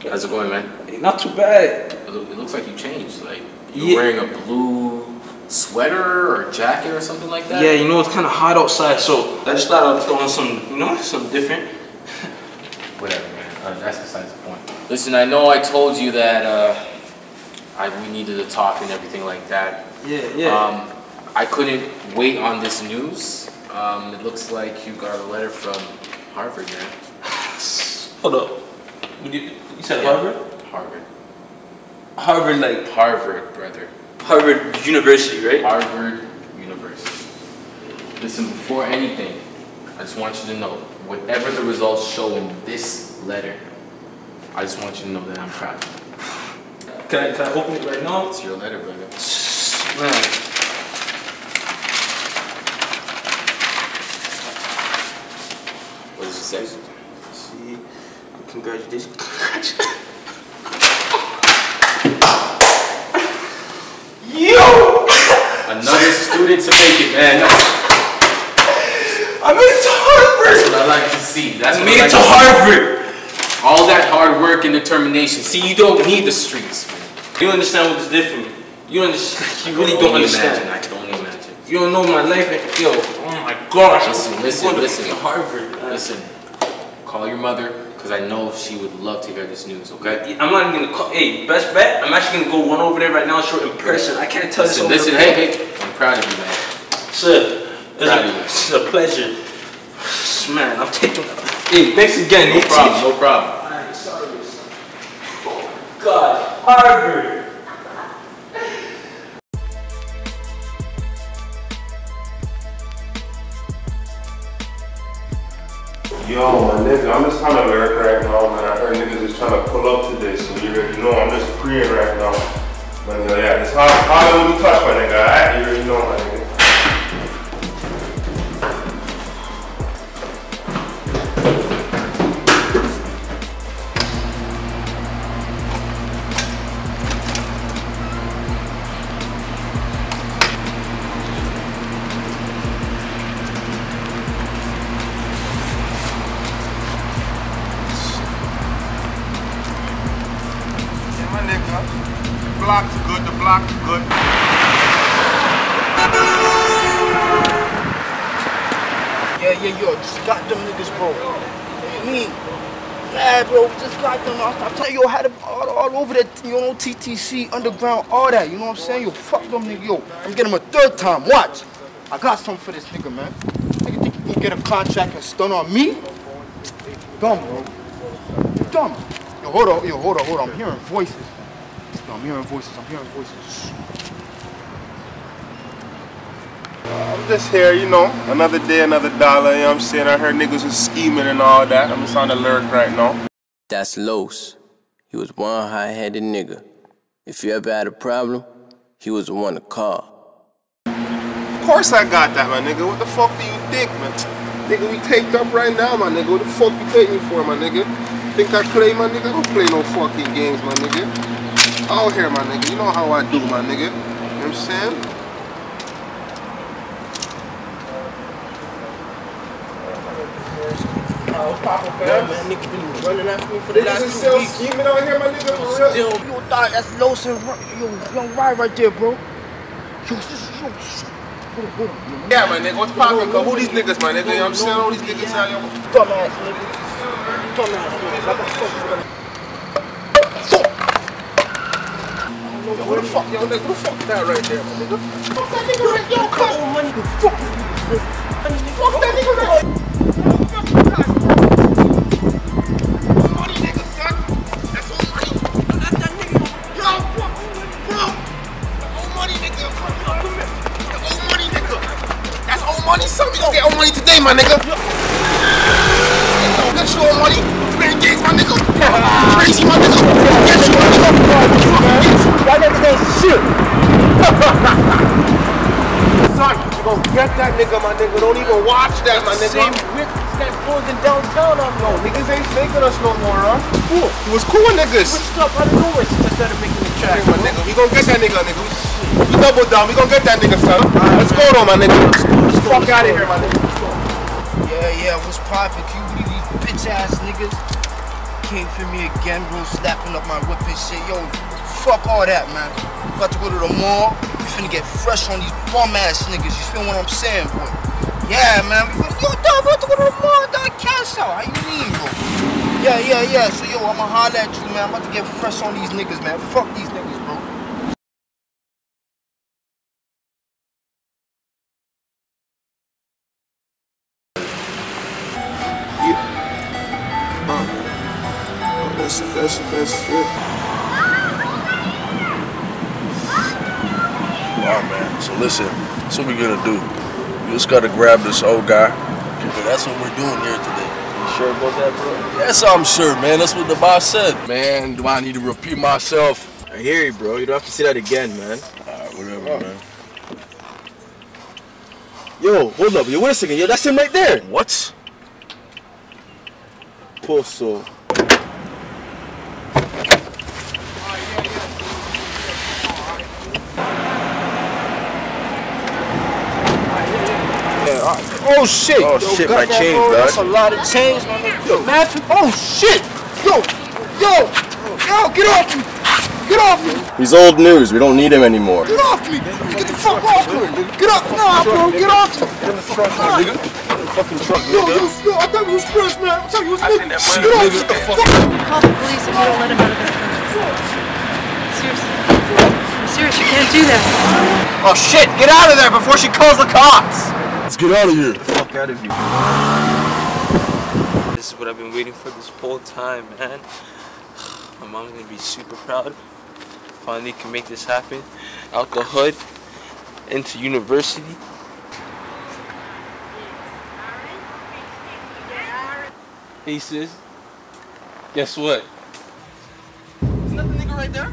How's it going, man? Hey, not too bad. it looks like you changed. Like you're wearing a blue sweater or jacket or something like that. Yeah, you know, it's kind of hot outside, so I just thought I'd throw in some, you know, some different. Whatever, man. That's besides the point. Listen, I know I told you that we needed to talk and everything like that. Yeah. I couldn't wait on this news. It looks like you got a letter from Harvard, man. Hold up. You said Harvard? Harvard. Harvard, like? Harvard, brother. Harvard University, right? Harvard University. Listen, before anything, I just want you to know, whatever the results show in this letter, I just want you to know that I'm proud. Can I open it right now? It's your letter, brother. Man. See, congratulations. Yo! Another student to make it, man. I made it to Harvard. That's what I like to see. That's what I made it to Harvard. All that hard work and determination. See, you don't need the streets, man. You don't understand what's different. You understand? You really don't understand. I can only imagine. You don't know my life, yo. Oh my gosh. Listen. Harvard. Listen. Call your mother, because I know she would love to hear this news, okay? I'm not even gonna call. Hey, best bet, I'm actually gonna go run over there right now and show it in person. I can't tell you. Listen, hey, I'm proud of you, man. Sir, it's a pleasure. Man, I'm taking. Hey, thanks again. No problem, no problem. I am sorry, son. Oh my God, Harvard. Yo, my nigga, I'm just kind of America right now, man. I heard niggas is trying to pull up today, so you already know I'm just praying right now. My nigga, yeah, it's hard when you touch, my nigga, alright? You already know, my TTC, underground, all that, you know what I'm saying? Yo, fuck them nigga, yo. I'm getting him a third time, watch. I got something for this nigga, man. You think you can get a contract and stun on me? Dumb, bro. Dumb. Yo, hold on. I'm hearing voices. I'm hearing voices. I'm just here, you know, another day, another dollar, you know what I'm saying? I heard niggas was scheming and all that. I'm just on the lyric right now. That's Los. He was one high-headed nigga. If you ever had a problem, he was the one to call. Of course I got that, my nigga. What the fuck do you think, man? Nigga, we taped up right now, my nigga. What the fuck you take me for, my nigga? Think I play, my nigga? Don't play no fucking games, my nigga. Out here, my nigga. You know how I do, my nigga. You know what I'm saying? Nigga running after me for the last 2 weeks. Scheming out here, my nigga, for real. Yo, dog, that's Los and Young Rye right there, bro. Yo. Yeah, my nigga, what's poppin'? Who these niggas, my nigga? You know what I'm saying? All these niggas out here. Dumbass, nigga. Yo, who the fuck? Yo, nigga, who the fuck that right there, my nigga? Fuck that nigga right there, cuz. Fuck that nigga right there. My nigga, that's your money. Play games, my nigga. Crazy, my nigga. Get you, my nigga. That nigga ain't shit. Son, you gon' get that nigga, my nigga. Don't even watch that, my nigga. Same niggas that closing downtown on me. No, niggas ain't faking us no more, huh? Cool. It was cool, niggas. Switched up out of nowhere since I started making the track. My nigga, we gon' get that nigga. We double down. We gon' get that nigga, son. Let's go, though, my nigga. Let's go. Fuck out of here, my nigga. Yeah, what's poppin'? Can you believe these bitch ass niggas? Came for me again, bro, snapping up my whip and shit. Yo, Fuck all that, man. You about to go to the mall, you finna get fresh on these bum-ass niggas. You feel what I'm saying, boy? Yeah, man. Yo, dog, about to go to the mall, dog. Cash out. How you mean, bro? Yeah. So, yo, I'ma holler at you, man. I'm about to get fresh on these niggas, man. Fuck these niggas, bro. Yeah. That's it. Alright, man, so listen, that's what we're gonna do. You just gotta grab this old guy. But that's what we're doing here today. You sure about that, bro? Yes, I'm sure, man. That's what the boss said. Man, do I need to repeat myself? I hear you, bro. You don't have to say that again, man. Alright, whatever, man. Yo, hold up. Yo, wait a second. Yo, that's him right there. What? Poso. Oh shit! Oh shit, my change, dog. That's a lot of change, my nigga. Yo, Matthew. Oh shit! Yo! Get off me! Get off me! He's old news. We don't need him anymore. Get off me! Get the fuck off me! Get off! Nah, bro, get off me! Get in the truck, nigga. Get in the fucking truck, nigga. Yo, I thought you was fresh, man. I thought you was nigga. Get off! Get the fuck off! Call the police if you don't let him out of the car. Seriously. I'm serious. You can't do that. Oh shit! Get out of there before she calls the cops. Let's get out of here. Get the fuck out of here. This is what I've been waiting for this whole time, man. My mom's gonna be super proud. Finally can make this happen. Out the hood, into university. Hey sis, guess what? Isn't that the nigga right there?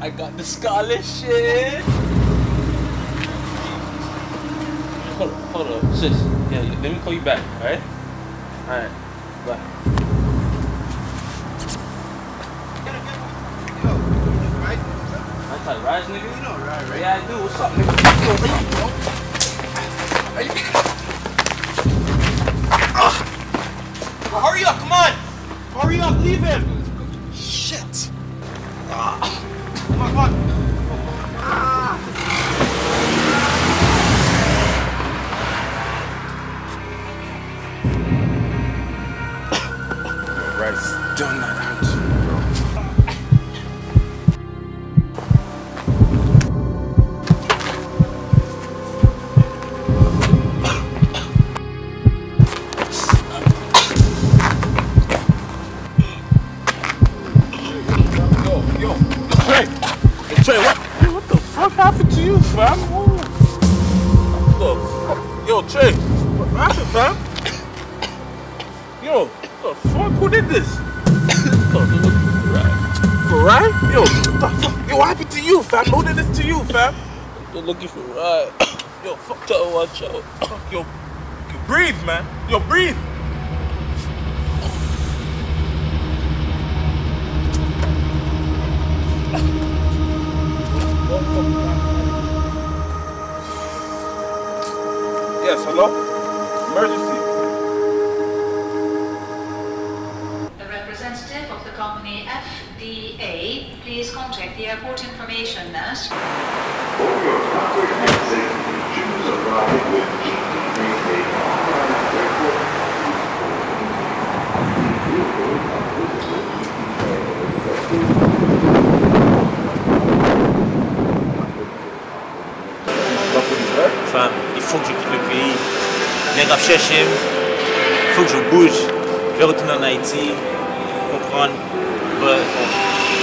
I got the scholarship. Hold up, sis. Yeah, let me call you back, alright? Alright, bye. Yo, right? I thought Rise, nigga. You know Rise, right? Yeah, I do. What's up, nigga? Are you? Well, hurry up, come on! Hurry up, leave him! Shit! Come on. Done that out to you, bro. Yo, Trey, what the fuck happened to you, fam? What the fuck? Yo, Trey, what happened, fam? Yo, what the fuck? Who did this? Right? Yo, what the fuck? Yo, what happened to you, fam? Who did this to you, fam? They're looking for Right. Yo, fuck that, watch out. Yo, breathe, man. Yo, breathe. Yes, hello? Emergency. Company FDA, please contact the airport information nurse. All your traffic exit, Jews arriving with GTV. Femme, il faut que je quitte le pays. Les gars cherchent, il faut que je bouge. Je vais retourner en Haïti. But you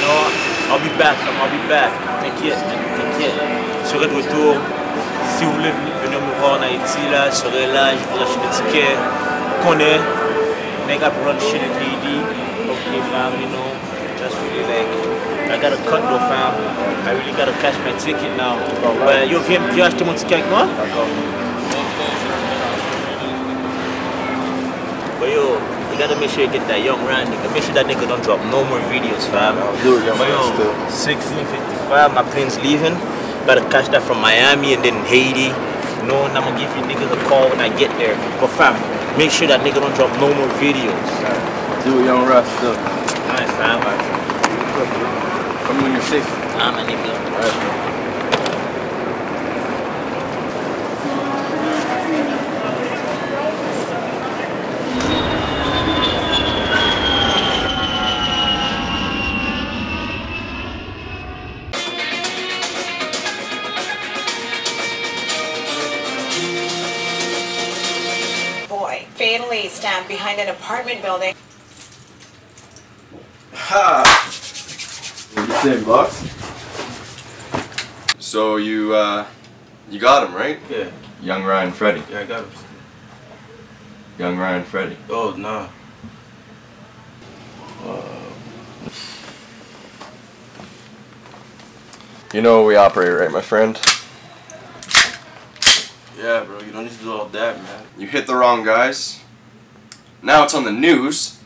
know, I'll be back. T'inquiète. Je serai de retour. Si vous voulez venir me voir en Haïti, là, je serai là, je vous achète des tickets. Connais, nigga, I run shit in Haiti. Okay, fam, you know, just really like, I gotta cut though, fam. I really gotta cash my ticket now. But yo, viens acheter mon ticket avec moi. But yo, you gotta make sure you get that young Rand, nigga. Make sure that nigga don't drop no more videos, fam. But yo, 16:55, my plane's leaving. Gotta catch that from Miami and then Haiti. You know, and I'm gonna give you niggas a call when I get there. But fam, make sure that nigga don't drop no more videos. Do it, young Rand, still. Alright, fam. Coming on the 6th. I'm in the blue. Right. Fatally stabbed behind an apartment building. Ha! You say box? So you got him, right? Yeah. Young Ryan Freddy. Yeah, I got him. Young Ryan Freddy. Oh, nah. You know we operate, right, my friend? Yeah, bro, you don't need to do all that, man. You hit the wrong guys. Now it's on the news.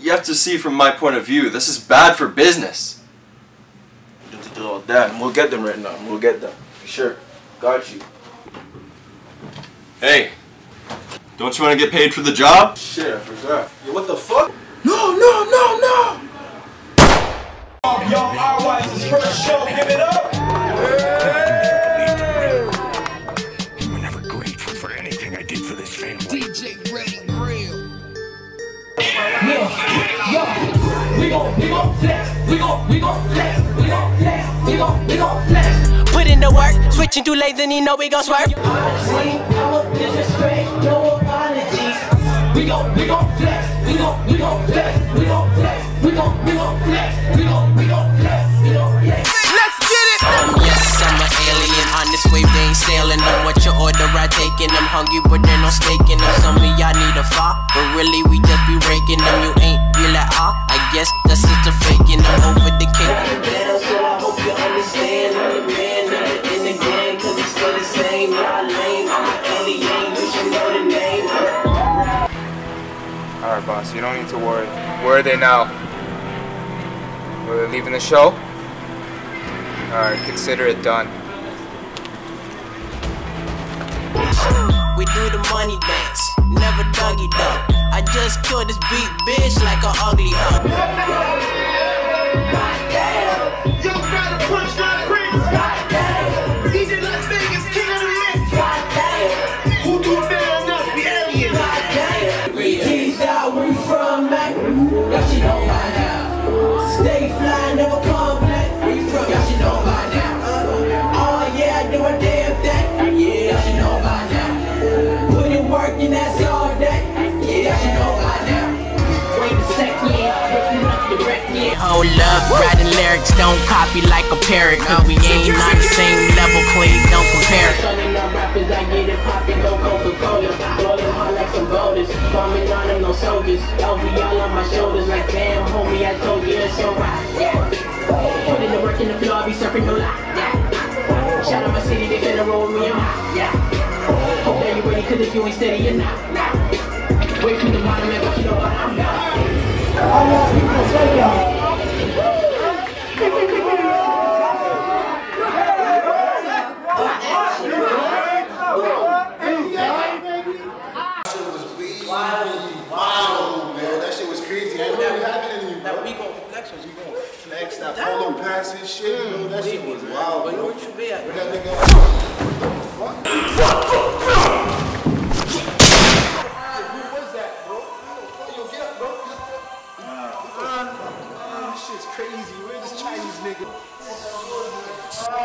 You have to see from my point of view, this is bad for business. You don't need to do all that, and we'll get them right now. We'll get them. For sure. Got you. Hey, don't you want to get paid for the job? Shit, I forgot. Yo, what the fuck? No, no, no, no! Yo, our wives' first show, give it up! We gon' flex. Put in the work, switching too late, then you know we gon' swerve. Honestly, I'm a disrespect, no apologies. We gon' flex. Let's get it. Yes, I'm an alien on this wave, they ain't sailing. Know what your order I taking. I'm hungry, but they're no staking. Some of y'all need a fop, but really we just be raking them. You ain't really ah. I guess that's just a faking. I'm over the cake. So I hope you understand. I'm the man in the game, 'cause it's still the same. Not lame. I'm an alien. You should know the name. All right, boss. You don't need to worry. Where are they now? We're leaving the show. All right. Consider it done. We do the money dance, never doggy dog. I just killed this big bitch like an ugly hug. Goddamn, you gotta punch my prince. Goddamn, DJ Las Vegas, king of the list. Goddamn, who do it better than us? We aliens. Goddamn, we teased out, we from Mac. Y'all should know by now. Stay fly, never come back. We from, y'all should know by now. Oh yeah, I do a damn thing. Yeah, y'all should know by now. Working, that's all that. Yeah, you know by now. Wait a second, hold up, writing lyrics, don't copy like a parrot. 'Cause we ain't on the same level, clean, don't compare it. Shutting up rappers, I get it poppin', no Coca-Cola. Blowin' hard like some boulders, bombing on them, no soldiers. LVL on my shoulders, like damn homie, I told you it's alright. Putting the work in the floor, I be surfing no lie. Shout out my city, they finna roll me on. Hope that you ready, 'cause if you ain't steady, you're not. Wait from the bottom, man, but you know what I'm not. I love people, say y'all. That shit was bleeding. Wow, man, that shit was crazy. I ain't never happened to you. Now we gon' flex, or you gon' flex that polo pass and shit. Yo, that shit was wild, bro. Where you be at, man? What the fuck? Who was that, bro? Yo, get up, bro. This shit's crazy. Where's this Chinese nigga? Get up.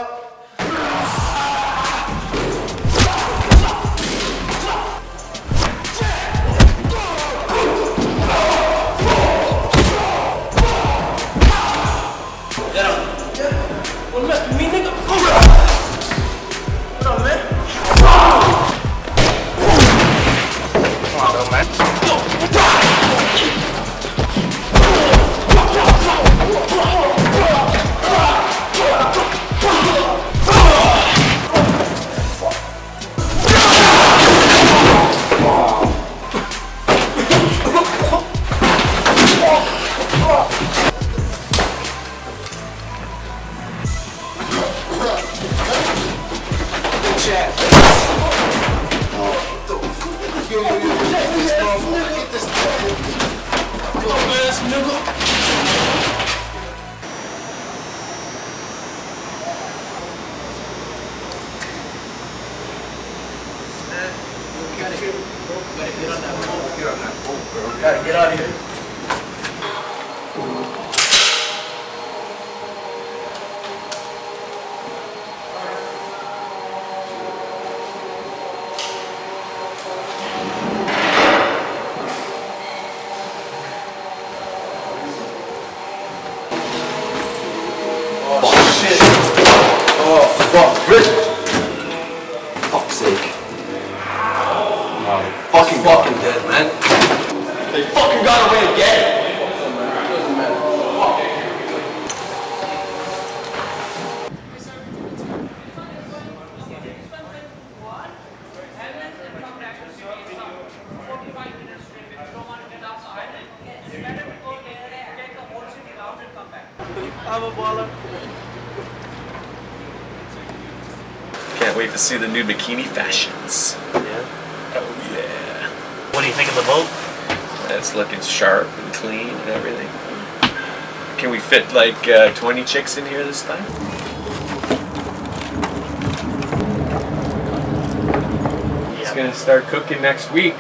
Get up. Don't mess with me, nigga. Yo, yo, yo, get this nigga. Yo, ass nigga. boat. We gotta get on that boat. Get on that boat, bro. We gotta get out of here. Can't wait to see the new bikini fashions. Yeah? Oh yeah. What do you think of the boat? It's looking sharp and clean and everything. Can we fit like 20 chicks in here this time? Yeah. It's gonna start cooking next week.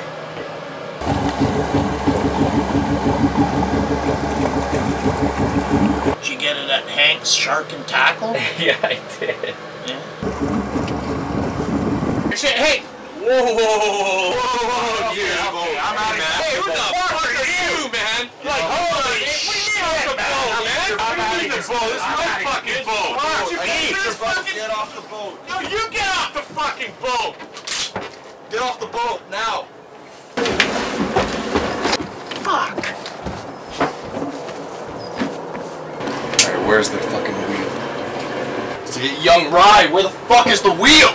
Did you get it at Hank's Shark and Tackle? Yeah, I did. Yeah. Hey! Whoa! Whoa! Okay, yeah, I'm out of here. Hey, who the fuck are you, man? Like, hold on. What do you mean on the boat, man? I'm in the boat. This is my fucking boat. Get off the boat. No, you get off the fucking boat. Get off the boat now. Fuck. Where's the fucking wheel? It's to get young Rye. Where the fuck is the wheel?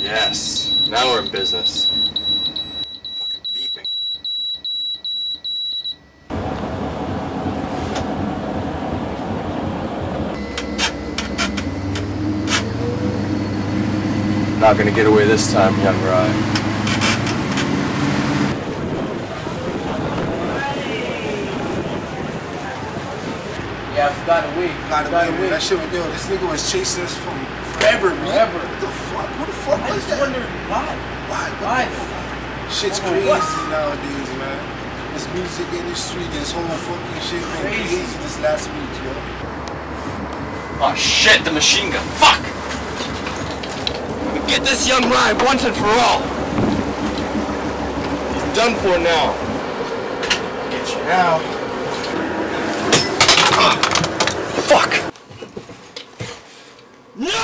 Yes, now we're in business. Fucking beeping. Not gonna get away this time, young Rye. Yeah, I forgot a week. That shit was doing. This nigga was chasing us from forever, man. Forever. What the fuck? What the fuck was that? I just wondered why. Why? Shit's crazy nowadays, man. This music industry, this whole fucking shit went crazy this last week, yo. Oh shit, the machine gun. Fuck! We get this young Ryan once and for all. He's done for now. Get you now. Fuck! No! I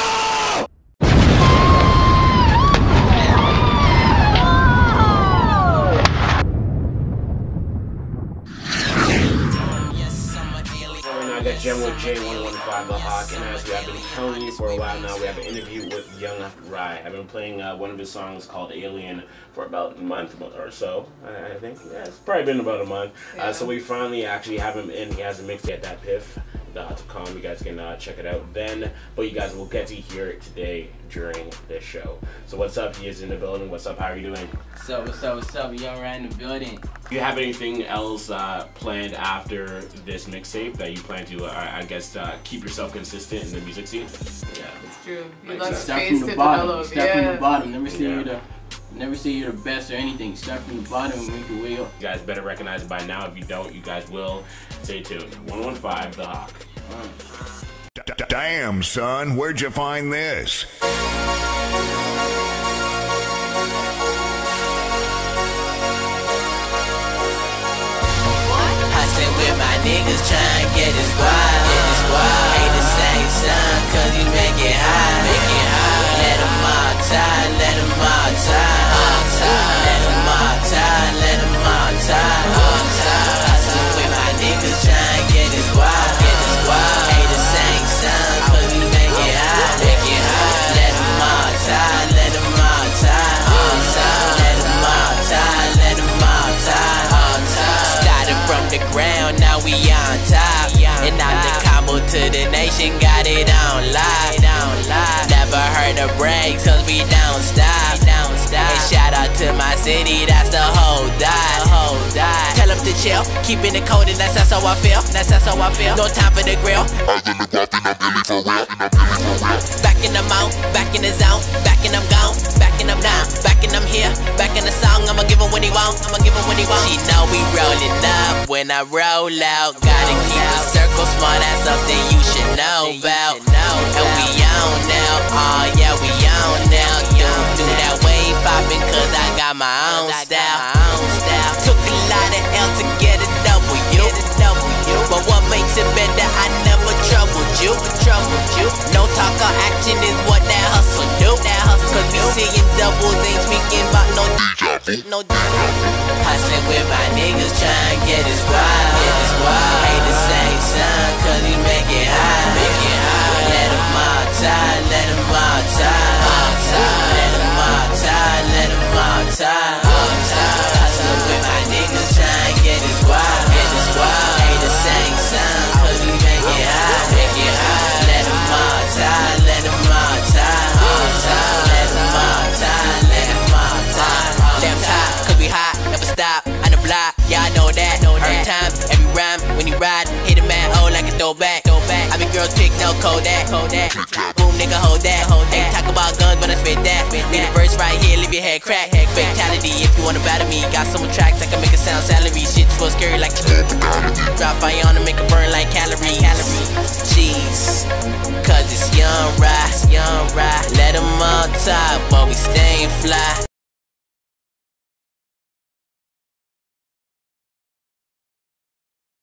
got Jim with J115 the Hawk, and as we have been telling you for a while now, we have an interview with young Rye. I've been playing one of his songs called Alien for about a month or so, I think. Yeah, it's probably been about a month. Yeah. So we finally actually have him in. He hasn't mixed yet, that piff. .com. You guys can check it out then, but you guys will get to hear it today during this show. So what's up? He is in the building. What's up? How are you doing? So what's up? Young Rye in the building. Do you have anything else planned after this mixtape that you plan to, I guess, keep yourself consistent in the music scene? Yeah, it's true. You love space to develop. Step from the bottom. Let me see you there. Never say you're the best or anything. Start from the bottom and make your way up. You guys better recognize it by now. If you don't, you guys will. Stay tuned. 115 The Hawk. Damn, son, where'd you find this? I stay with my niggas trying to get this wild. Ain't the same son, cause you make it high. Let them all tie, let them all tie. Let them all tie, let them all tie. I stay with my niggas trying to get this wild. Ain't the same sound, but we make it high. Let them all tie, let them all tie. Let them all tie, let them all tie. we on top. And I'm the combo to the nation, got it on lock. Never heard of breaks, cause we don't stop. And shout out to my city, that's the whole dot. Tell them to chill, keeping it cold and that's how I feel. No time for the grill. Back in the mount, back in the zone, back and I'm gone, back and I'm down, back and I'm here, back in the song. I'ma give him what he want, She know we rollin' up when I roll out. Gotta keep the circle small, that's something you should know about. And we on now, oh yeah, we on now. Do that wave poppin' cause I got my own style. Took a lot of L to get a W, but what makes it better, I never troubled you. No talk or action is what that hustle do. Cause we seeing doubles, ain't speaking about no hustling with my niggas, trying to get his wild. Ain't the same sign, cause we make it high. Let him all tie, Hustling with my niggas, trying to get his wild. Ain't the same sign, cause we make it high. Let him all tie, Go back. I be girls kick, no Kodak. Boom, nigga, hold that. Ain't talk about guns, but I spit that. Read the verse right here, leave your head crack. Fatality, if you wanna battle me, got some tracks I can make it sound salary. Shit feel scary like drop fire on and make it burn like calories. Jeez, cause it's young, right? Let them all top, but we stayin' fly.